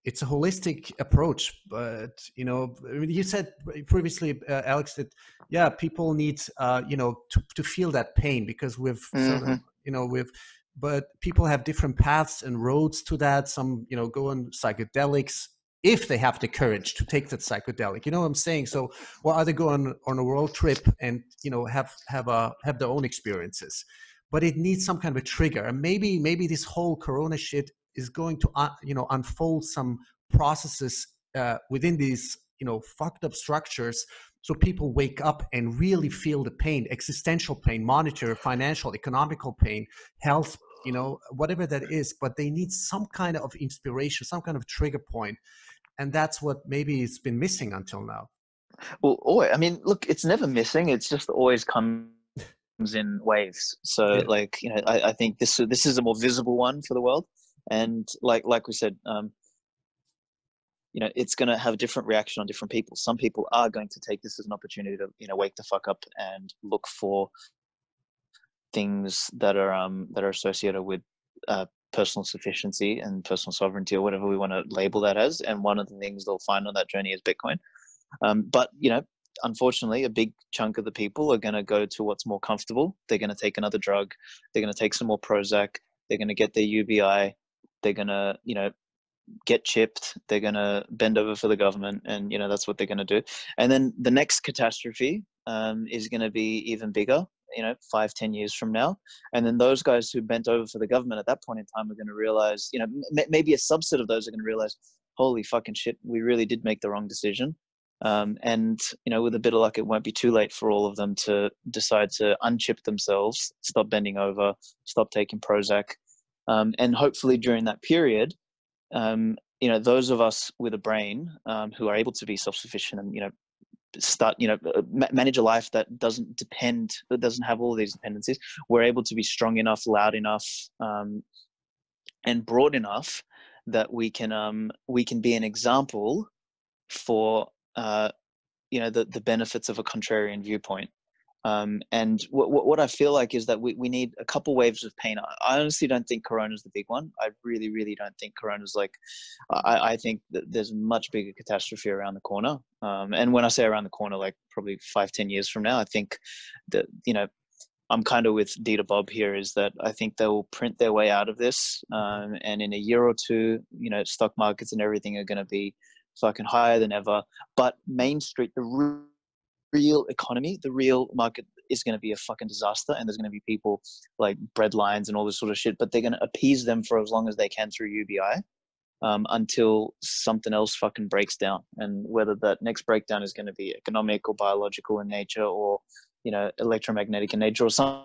it's a holistic approach, but, you know, I mean, you said previously, uh, Alex, that, yeah, people need, uh, you know, to, to feel that pain because we've, mm-hmm. sort of, you know, we've, but people have different paths and roads to that. Some, you know, go on psychedelics if they have the courage to take that psychedelic, you know what I'm saying? So, well, either go on, on a world trip and, you know, have, have, a, have their own experiences, but it needs some kind of a trigger. And maybe, maybe this whole Corona shit is going to, uh, you know, unfold some processes uh, within these, you know, fucked up structures. So people wake up and really feel the pain, existential pain, monetary, financial, economical pain, health, you know, whatever that is, but they need some kind of inspiration, some kind of trigger point. And that's what maybe it's been missing until now. Well, always, I mean, look, it's never missing. It's just always come in waves. So yeah. like, you know, I, I think this, this is a more visible one for the world. And like, like we said, um, you know, it's going to have a different reaction on different people. Some people are going to take this as an opportunity to, you know, wake the fuck up and look for things that are, um, that are associated with, uh, personal sufficiency and personal sovereignty or whatever we want to label that as. And one of the things they'll find on that journey is Bitcoin. Um, but you know, unfortunately, a big chunk of the people are going to go to what's more comfortable. They're going to take another drug. They're going to take some more Prozac. They're going to get their U B I. They're going to, you know, get chipped. They're going to bend over for the government. And, you know, that's what they're going to do. And then the next catastrophe um, is going to be even bigger, you know, five, ten years from now. And then those guys who bent over for the government at that point in time are going to realize, you know, m- maybe a subset of those are going to realize, holy fucking shit, we really did make the wrong decision. Um, and, you know, with a bit of luck, it won't be too late for all of them to decide to unchip themselves, stop bending over, stop taking Prozac. Um, and hopefully during that period, um, you know, those of us with a brain um, who are able to be self-sufficient and, you know, start, you know, ma- manage a life that doesn't depend, that doesn't have all of these dependencies, we're able to be strong enough, loud enough, um, and broad enough that we can um, we can be an example for, uh, you know, the, the benefits of a contrarian viewpoint. Um, and what, what, what I feel like is that we, we need a couple waves of pain. I, I honestly don't think Corona's the big one. I really, really don't think Corona's like, I, I think that there's much bigger catastrophe around the corner. Um, and when I say around the corner, like probably five, ten years from now, I think that, you know, I'm kind of with Dieter Bob here, is that I think they will print their way out of this. Um, and in a year or two, you know, stock markets and everything are going to be fucking higher than ever, but Main Street, the real economy, the real market is going to be a fucking disaster, and there's going to be people like breadlines and all this sort of shit, but they're going to appease them for as long as they can through U B I, um, until something else fucking breaks down. And whether that next breakdown is going to be economic or biological in nature, or, you know, electromagnetic in nature or something.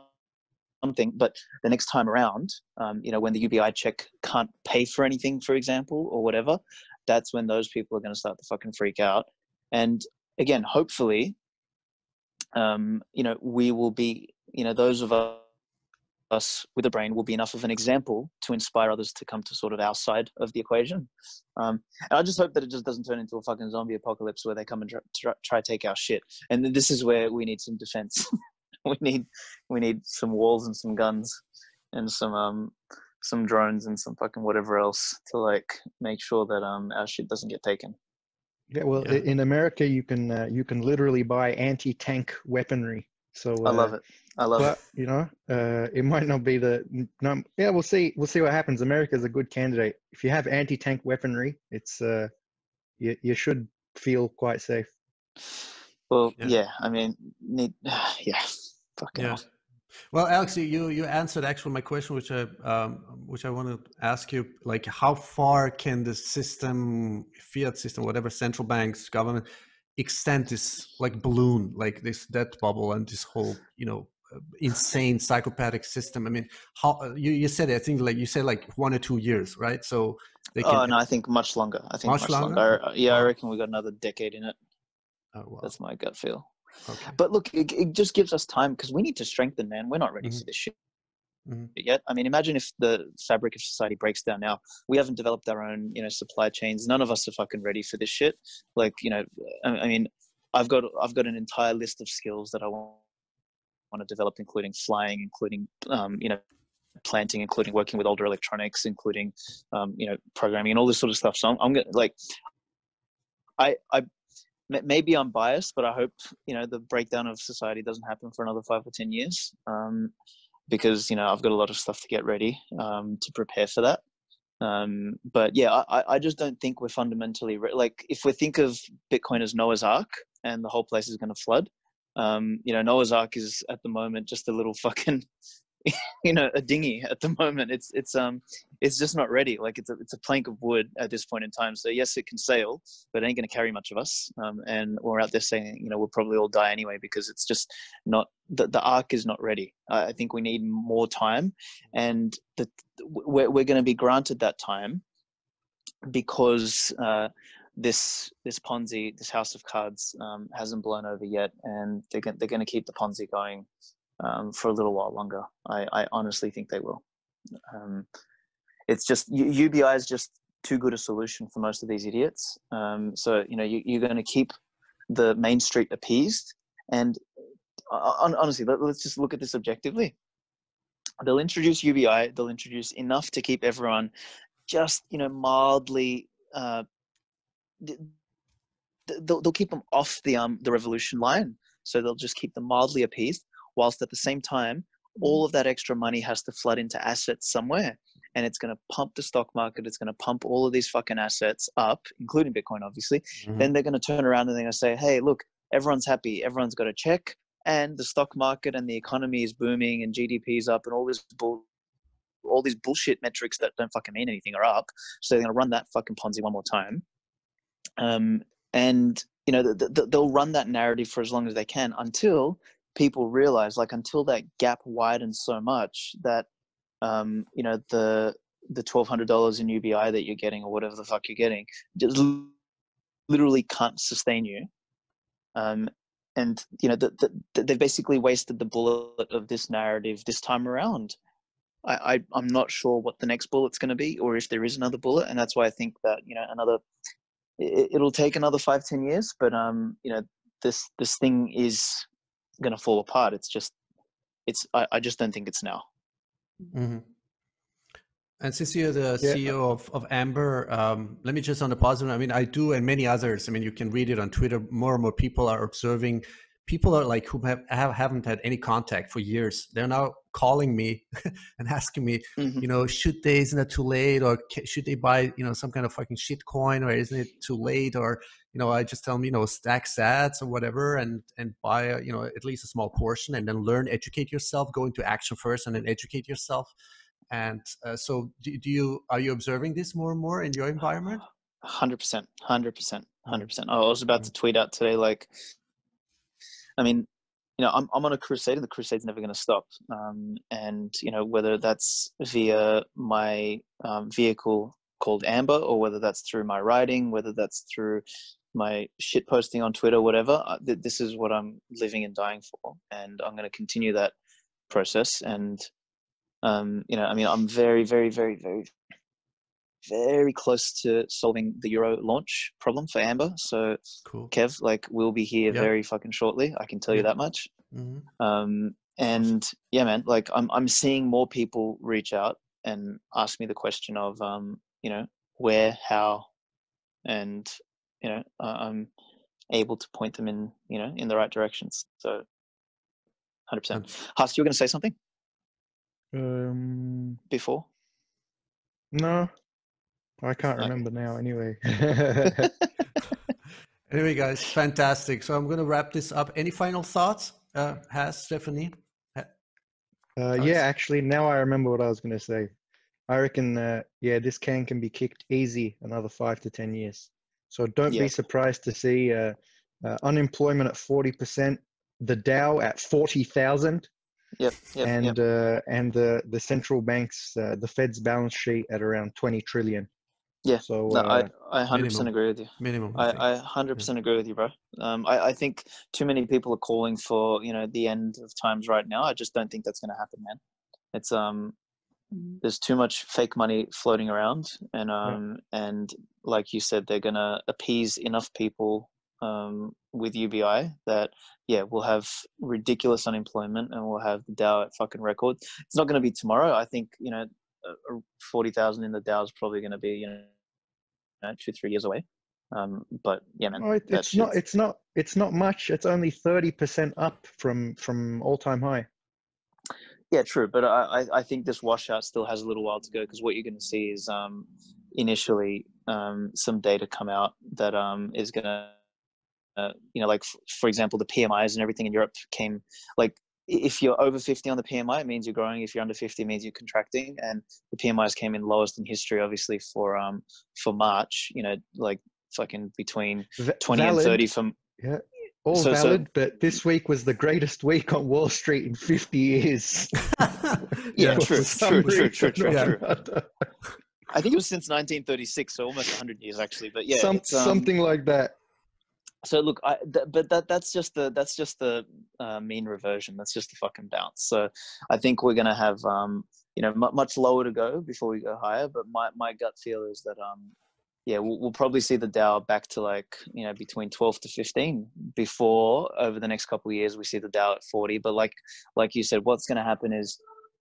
Something, but the next time around, um, you know, when the U B I check can't pay for anything, for example, or whatever, that's when those people are going to start to fucking freak out. And again, hopefully, um, you know, we will be, you know, those of us with a brain will be enough of an example to inspire others to come to sort of our side of the equation. Um, and I just hope that it just doesn't turn into a fucking zombie apocalypse where they come and try, try, try take our shit. And this is where we need some defense. We need, we need some walls and some guns and some, um, some drones and some fucking whatever else to like make sure that, um, our shit doesn't get taken. Yeah. Well, yeah. In America, you can, uh, you can literally buy anti-tank weaponry. So uh, I love it. I love but, it. You know, uh, it might not be the, no, yeah, we'll see. We'll see what happens. America is a good candidate. If you have anti-tank weaponry, it's, uh, you, you should feel quite safe. Well, yeah, yeah I mean, need, uh, yeah. Fucking yeah. Well, Alex, you you answered actually my question, which I um, which I want to ask you. Like, how far can the system, fiat system, whatever, central banks, government, extend this like balloon, like this debt bubble, and this whole you know insane psychopathic system? I mean, how you you said it, I think like you said like one or two years, right? So they can, oh no, I think much longer. I think much, much longer. longer. I, yeah, I reckon we got another decade in it. Oh, wow. That's my gut feel. Okay. But look, it, it just gives us time because we need to strengthen, man. We're not ready mm-hmm. for this shit mm-hmm. yet. I mean, imagine if the fabric of society breaks down now. We haven't developed our own, you know, supply chains. None of us are fucking ready for this shit. Like, you know, I, I mean, I've got, I've got an entire list of skills that I want, want to develop, including flying, including, um, you know, planting, including working with older electronics, including, um, you know, programming and all this sort of stuff. So I'm, I'm gonna like, I, I. Maybe I'm biased, but I hope, you know, the breakdown of society doesn't happen for another five or ten years um, because, you know, I've got a lot of stuff to get ready um, to prepare for that. Um, but, yeah, I, I just don't think we're fundamentally re- – like if we think of Bitcoin as Noah's Ark and the whole place is going to flood, um, you know, Noah's Ark is at the moment just a little fucking – you know, a dinghy at the moment. It's, it's, um, it's just not ready. Like it's a, it's a plank of wood at this point in time. So yes, it can sail, but it ain't going to carry much of us. Um, and we're out there saying, you know, we'll probably all die anyway, because it's just not, the, the ark is not ready. Uh, I think we need more time, and the, we're, we're going to be granted that time because, uh, this, this Ponzi, this house of cards, um, hasn't blown over yet. And they're going, they're going to keep the Ponzi going um for a little while longer. I, I honestly think they will. Um it's just U B I is just too good a solution for most of these idiots. Um so you know you, you're going to keep the Main Street appeased, and uh, honestly let, let's just look at this objectively. They'll introduce U B I, they'll introduce enough to keep everyone just you know mildly uh they'll, they'll keep them off the um the revolution line, so they'll just keep them mildly appeased, whilst at the same time, all of that extra money has to flood into assets somewhere. And it's going to pump the stock market. It's going to pump all of these fucking assets up, including Bitcoin, obviously. Mm-hmm. Then they're going to turn around and they're going to say, hey, look, everyone's happy. Everyone's got a check. And the stock market and the economy is booming and G D P is up and all this bull, all these bullshit metrics that don't fucking mean anything are up. So they're going to run that fucking Ponzi one more time. Um, and, you know, th- th- they'll run that narrative for as long as they can until people realize, like, until that gap widens so much that, um, you know, the, the twelve hundred dollars in U B I that you're getting or whatever the fuck you're getting just literally can't sustain you. Um, and, you know, the, the, they've basically wasted the bullet of this narrative this time around. I, I, I'm not sure what the next bullet's going to be, or if there is another bullet. And that's why I think that, you know, another, it, it'll take another five, ten years, but, um, you know, this, this thing is going to fall apart. It's just, it's, I, I just don't think it's now. Mm-hmm. And since you're the yeah. C E O of, of Amber, um, let me just on the positive, I mean, I do, and many others, I mean, you can read it on Twitter, more and more people are observing people are like, who have, haven't had any contact for years, they're now calling me and asking me, mm-hmm. you know, should they, isn't it too late? Or should they buy, you know, some kind of fucking shit coin, or isn't it too late? Or, you know, I just tell them, you know, stack sats or whatever, and, and buy, you know, at least a small portion, and then learn, educate yourself, go into action first and then educate yourself. And uh, so do, do you, are you observing this more and more in your environment? one hundred percent, one hundred percent, one hundred percent. I was about to tweet out today, like, I mean, you know, I'm I'm on a crusade, and the crusade's never going to stop. Um, and you know, whether that's via my um, vehicle called Amber, or whether that's through my writing, whether that's through my shit posting on Twitter, whatever, th- this is what I'm living and dying for, and I'm going to continue that process. And um, you know, I mean, I'm very, very, very, very, very close to solving the Euro launch problem for Amber. So cool. Kev, like, we'll be here yep. very fucking shortly. I can tell yep. you that much. Mm-hmm. Um, and yeah, man, like I'm, I'm seeing more people reach out and ask me the question of, um, you know, where, how, and, you know, I'm able to point them in, you know, in the right directions. So one hundred percent. Hass, you were going to say something um, before? No. I can't remember now anyway. Anyway, guys, fantastic. So I'm going to wrap this up. Any final thoughts, uh, Hass, Stefanie? Ha- uh, yeah, actually, now I remember what I was going to say. I reckon, uh, yeah, this can can be kicked easy another five to ten years. So don't yeah. be surprised to see uh, uh, unemployment at forty percent, the Dow at forty thousand. Yep, yep, and yep. Uh, and the, the central banks, uh, the Fed's balance sheet at around twenty trillion. Yeah, so, no, uh, I, I one hundred percent minimum, agree with you. Minimum. I, I one hundred percent yeah. agree with you, bro. Um, I, I think too many people are calling for, you know, the end of times right now. I just don't think that's going to happen, man. It's um, there's too much fake money floating around, and um, right. and like you said, they're going to appease enough people um with U B I that yeah, we'll have ridiculous unemployment, and we'll have the Dow at fucking record. It's not going to be tomorrow. I think, you know, forty thousand in the Dow is probably going to be, you know, two, three years away. Um, but yeah, man, oh, it, it's not, it's not, it's not much. It's only thirty percent up from, from all time high. Yeah, true. But I, I think this washout still has a little while to go, because what you're going to see is um, initially um, some data come out that um, is going to, uh, you know, like f- for example, the P M Is and everything in Europe came like, if you're over fifty on the P M I, it means you're growing. If you're under fifty, it means you're contracting. And the P M Is came in lowest in history, obviously, for um for March. You know, like fucking between twenty valid. and thirty from yeah, all so, valid. So, but this week was the greatest week on Wall Street in fifty years. yeah, true, true, true, true, true, yeah. true. I think it was since nineteen thirty-six, so almost one hundred years actually. But yeah, Some, um, something like that. So look, I, th- but that that's just the that's just the uh, mean reversion. That's just the fucking bounce. So I think we're gonna have um, you know m- much lower to go before we go higher. But my, my gut feel is that um, yeah, we'll, we'll probably see the Dow back to like you know between twelve to fifteen before over the next couple of years we see the Dow at forty. But like like you said, what's gonna happen is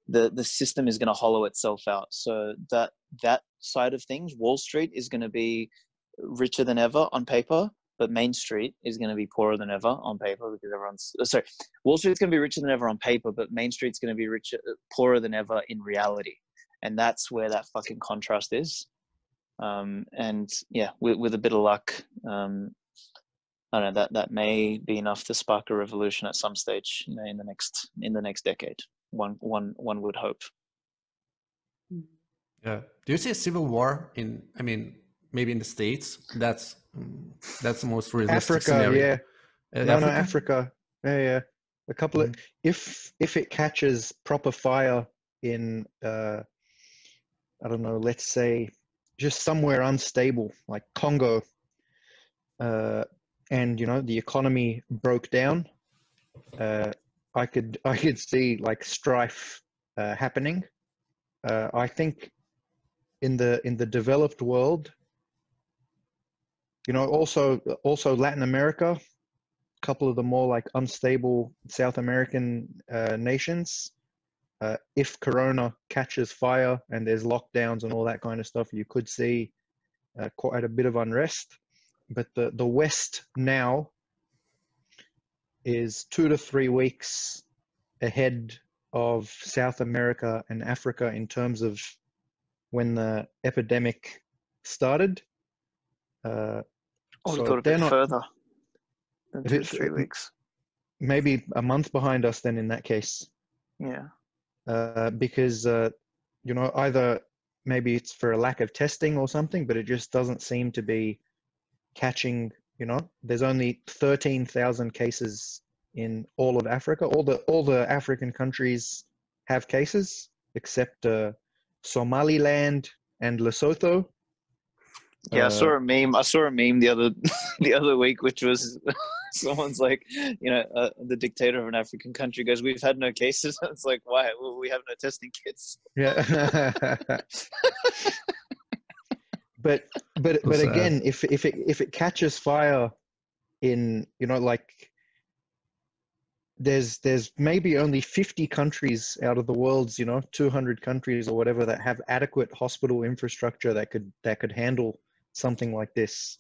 the the system is gonna hollow itself out. So that that side of things, Wall Street is gonna be richer than ever on paper. But Main Street is going to be poorer than ever on paper because everyone's sorry. Wall Street's going to be richer than ever on paper, but Main Street's going to be richer, poorer than ever in reality, and that's where that fucking contrast is. Um, and yeah, with, with a bit of luck, um, I don't know that that may be enough to spark a revolution at some stage. You know, in the next in the next decade, one one one would hope. Yeah. Do you see a civil war in? I mean, maybe in the States. That's That's the most realistic Africa, scenario. Yeah. Uh, no, Africa? no, Africa. Yeah, yeah. A couple mm-hmm. of if if it catches proper fire in uh, I don't know, let's say just somewhere unstable like Congo, uh, and you know the economy broke down, uh, I could I could see like strife uh, happening. Uh, I think in the in the developed world. You know, also also Latin America, a couple of the more like unstable South American uh, nations. Uh, if Corona catches fire and there's lockdowns and all that kind of stuff, you could see uh, quite a bit of unrest. But the, the West now is two to three weeks ahead of South America and Africa in terms of when the epidemic started. Uh, oh, so got a bit not, further than two to three weeks. Maybe a month behind us then in that case. Yeah. Uh, because, uh, you know, either maybe it's for a lack of testing or something, but it just doesn't seem to be catching, you know, there's only thirteen thousand cases in all of Africa. All the, all the African countries have cases except uh, Somaliland and Lesotho. Yeah, uh, I saw a meme. I saw a meme the other the other week, which was someone's like, you know, uh, the dictator of an African country goes, "We've had no cases." It's like, why? Well, we have no testing kits. Yeah. but but but again, if if it if it catches fire, in you know, like there's there's maybe only fifty countries out of the world's, you know, two hundred countries or whatever that have adequate hospital infrastructure that could that could handle something like this.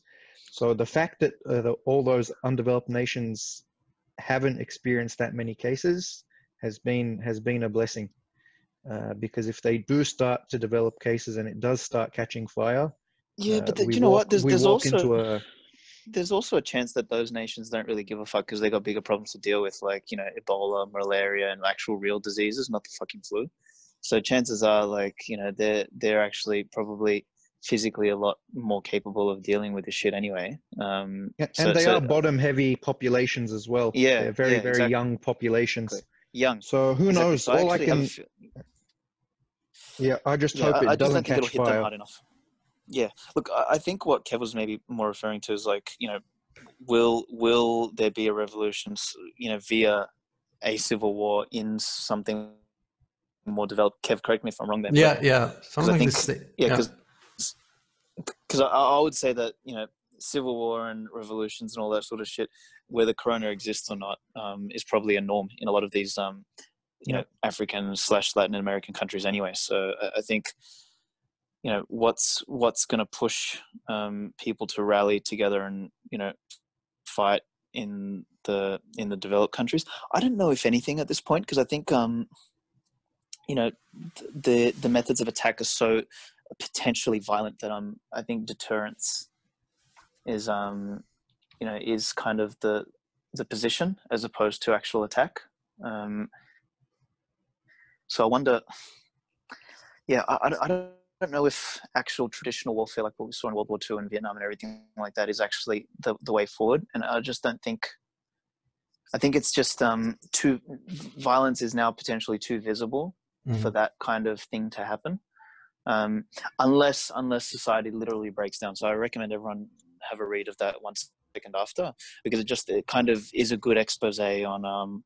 So the fact that uh, the, all those undeveloped nations haven't experienced that many cases has been has been a blessing, uh, because if they do start to develop cases and it does start catching fire, yeah, uh, but the, you walk, know what? There's, there's also into a, there's also a chance that those nations don't really give a fuck because they got bigger problems to deal with, like, you know, Ebola, malaria, and actual real diseases, not the fucking flu. So chances are, like, you know, they're they're actually probably physically a lot more capable of dealing with this shit anyway. Um, yeah, and so, they so, are bottom-heavy populations as well. Yeah, they're very, yeah, very exactly. young populations. Exactly. Young. So who exactly. knows? So All I, I can. Have... Yeah, I just yeah, hope I, it I doesn't catch fire. Hit them hard enough. Yeah, look, I think what Kev was maybe more referring to is, like, you know, will will there be a revolution, you know, via a civil war in something more developed? Kev, correct me if I'm wrong there. Yeah, yeah. Something I think, this, yeah, because yeah. I, I would say that, you know, civil war and revolutions and all that sort of shit, whether corona exists or not, um, is probably a norm in a lot of these, um, you yeah. know, African slash Latin American countries anyway. So I, I think... you know, what's what's going to push um, people to rally together and, you know, fight in the in the developed countries? I don't know if anything at this point, because I think, um, you know, the the methods of attack are so potentially violent that I'm I think deterrence is um, you know is kind of the the position as opposed to actual attack. Um, so I wonder, yeah, I, I don't. I don't know if actual traditional warfare, like what we saw in World War Two and Vietnam and everything like that, is actually the, the way forward. And I just don't think, I think it's just um, too, violence is now potentially too visible mm-hmm. for that kind of thing to happen. Um, unless, unless society literally breaks down. So I recommend everyone have a read of that One Second After, because it just, it kind of is a good expose on, um,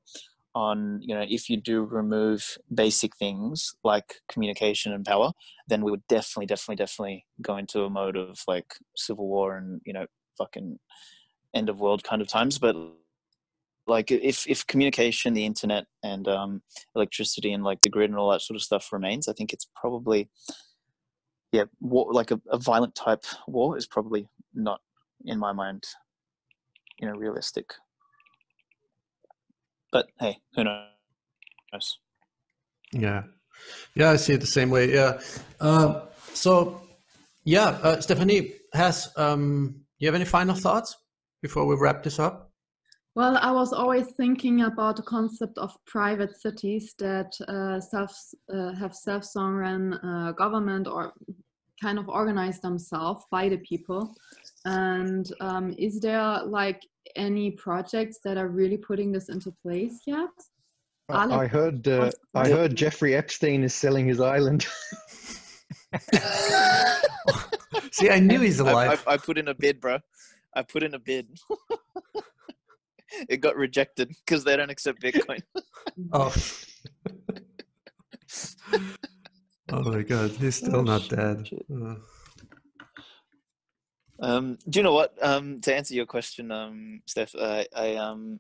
on, you know, if you do remove basic things like communication and power, then we would definitely, definitely, definitely go into a mode of like civil war and, you know, fucking end of world kind of times. But like if, if communication, the internet and um, electricity and like the grid and all that sort of stuff remains, I think it's probably, yeah, war, like a, a violent type war is probably not, in my mind, you know, realistic. But hey, who knows? Yeah, yeah, I see it the same way. Yeah, uh, so yeah, uh, Stefanie, has um, you have any final thoughts before we wrap this up? Well, I was always thinking about the concept of private cities that uh, self uh, have self-sovereign uh, government or kind of organized themselves by the people. And um, is there like any projects that are really putting this into place yet? Alex, I heard uh, I heard Jeffrey Epstein is selling his island. See, I knew he's alive. I, I, I put in a bid, bro. I put in a bid. It got rejected because they don't accept Bitcoin. Oh. Oh my God, he's still oh, not dead. Um, do you know what? Um, to answer your question, um, Steph, I, I um,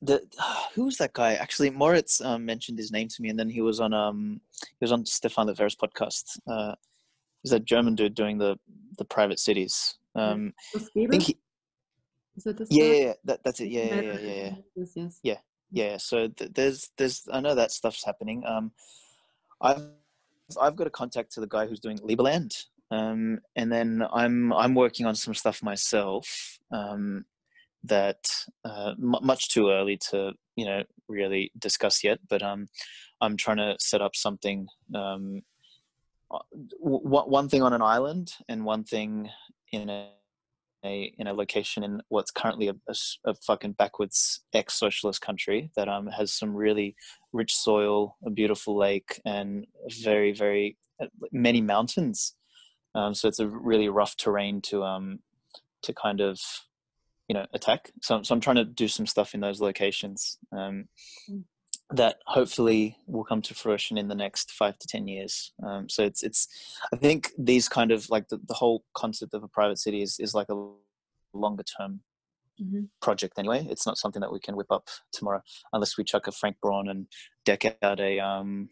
the uh, who was that guy? Actually, Moritz um, mentioned his name to me, and then he was on um, he was on Stefan Levere's podcast. Uh, he's that German dude doing the the private cities. Um, I think he, Is that the story? Yeah, yeah, that, that's it. Yeah, yeah, yeah, yeah, yeah. Yes, yes. Yeah, yeah. So th- there's, there's. I know that stuff's happening. Um, I've, I've got a contact to the guy who's doing Liberland. Um, and then I'm, I'm working on some stuff myself. Um, that uh, m- much too early to, you know, really discuss yet. But um, I'm trying to set up something. Um, w- one thing on an island, and one thing in a. A, in a location in what's currently a, a, a fucking backwards ex-socialist country that um has some really rich soil, a beautiful lake, and very very uh, many mountains. Um, so it's a really rough terrain to um to kind of you know attack. So so I'm trying to do some stuff in those locations um that hopefully will come to fruition in the next five to ten years. Um, so it's it's I think these kind of like the, the whole concept of a private city is is like a longer term mm-hmm. project anyway. It's not something that we can whip up tomorrow unless we chuck a Frank Braun and deck out a um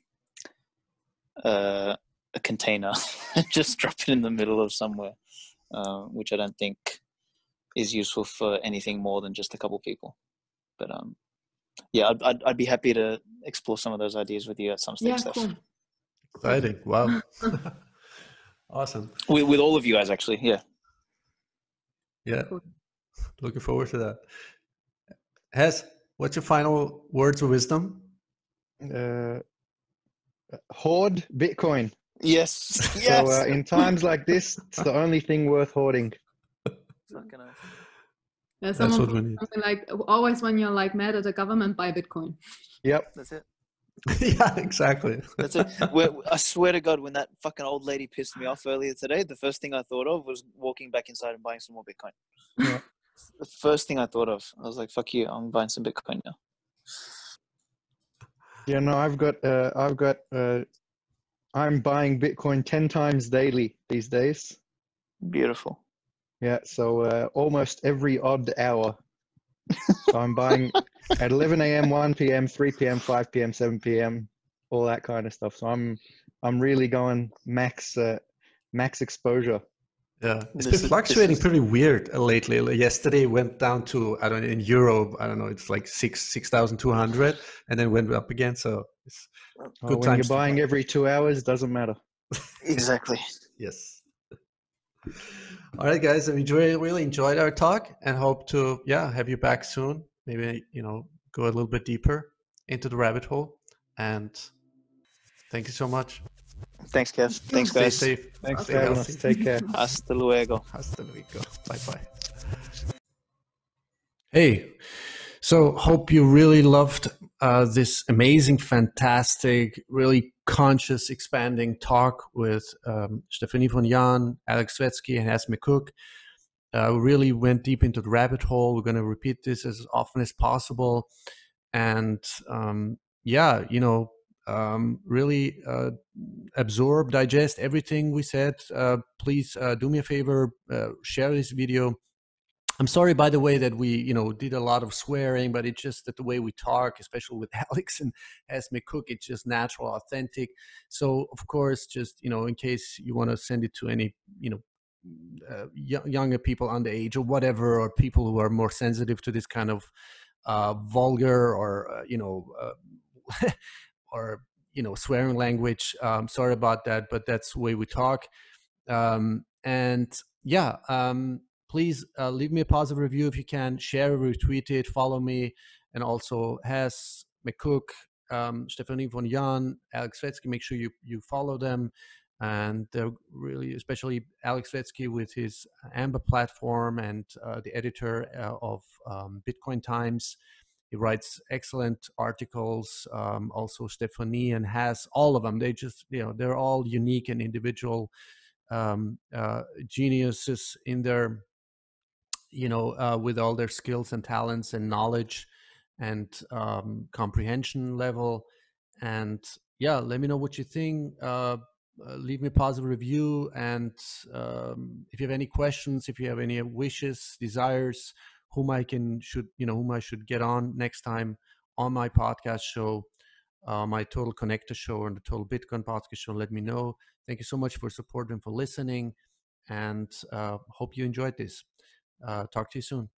uh, a container and just drop it in the middle of somewhere, uh, which I don't think is useful for anything more than just a couple people. But um. Yeah, I'd, I'd I'd be happy to explore some of those ideas with you at some stage. Yeah, cool. Exciting! Wow, awesome. With, with all of you guys, actually, yeah, yeah. Cool. Looking forward to that. Hass, what's your final words of wisdom? Uh, hoard Bitcoin. Yes. yes. So uh, in times like this, it's the only thing worth hoarding. Fucking nice. Yeah, someone, That's what we need. Something like always when you're like mad at the government, buy Bitcoin. Yep, that's it. Yeah, exactly. That's it. We're, I swear to God, when that fucking old lady pissed me off earlier today, the first thing I thought of was walking back inside and buying some more Bitcoin. Yeah. The first thing I thought of, I was like, "Fuck you, I'm buying some Bitcoin now." Yeah, no, I've got, uh, I've got, uh, I'm buying Bitcoin ten times daily these days. Beautiful. Yeah, so uh, almost every odd hour. So I'm buying at eleven a.m., one p.m., three p.m., five p.m., seven p.m., all that kind of stuff. So I'm I'm really going max uh, max exposure. Yeah, it's been fluctuating pretty weird lately. Like yesterday went down to, I don't know, in Europe, I don't know, it's like six thousand two hundred, and then went up again. So it's good oh, when times. You're buying every two hours, doesn't matter. Exactly. Yes. All right, guys, we really enjoyed our talk and hope to, yeah, have you back soon. Maybe, you know, go a little bit deeper into the rabbit hole. And thank you so much. Thanks, Kev. Thanks, Stay guys. Stay safe. Thanks, Stay healthy. Take care. Hasta luego. Hasta luego. Bye-bye. Hey, so hope you really loved uh, this amazing, fantastic, really conscious expanding talk with um, Stefanie von Jan, Aleks Svetski, and Hass McCook. Uh, we really went deep into the rabbit hole. We're going to repeat this as often as possible. And um, yeah, you know, um, really uh, absorb, digest everything we said. Uh, please uh, do me a favor, uh, share this video. I'm sorry, by the way, that we, you know, did a lot of swearing, but it's just that the way we talk, especially with Aleks and Hass McCook, it's just natural, authentic. So, of course, just, you know, in case you want to send it to any, you know, uh, younger people underage or whatever, or people who are more sensitive to this kind of uh, vulgar or, uh, you know, uh, or, you know, swearing language. Um, sorry about that, but that's the way we talk. Um, and, yeah. Um, Please uh, leave me a positive review if you can. Share, retweet it, follow me, and also Hass, McCook, um, Stefanie von Jan, Aleks Svetski. Make sure you you follow them, and they're really, especially Aleks Svetski with his Amber platform, and uh, the editor uh, of um, Bitcoin Times. He writes excellent articles. Um, also Stefanie and Hass, all of them. They just you know they're all unique and individual um, uh, geniuses in their. You know, uh, with all their skills and talents and knowledge and um, comprehension level. And yeah, let me know what you think. Uh, uh, leave me a positive review. And um, if you have any questions, if you have any wishes, desires, whom I can should, you know, whom I should get on next time on my podcast show, uh, my Total Connector show and the Total Bitcoin Podcast show, let me know. Thank you so much for support and for listening. And uh, hope you enjoyed this. Uh, talk to you soon.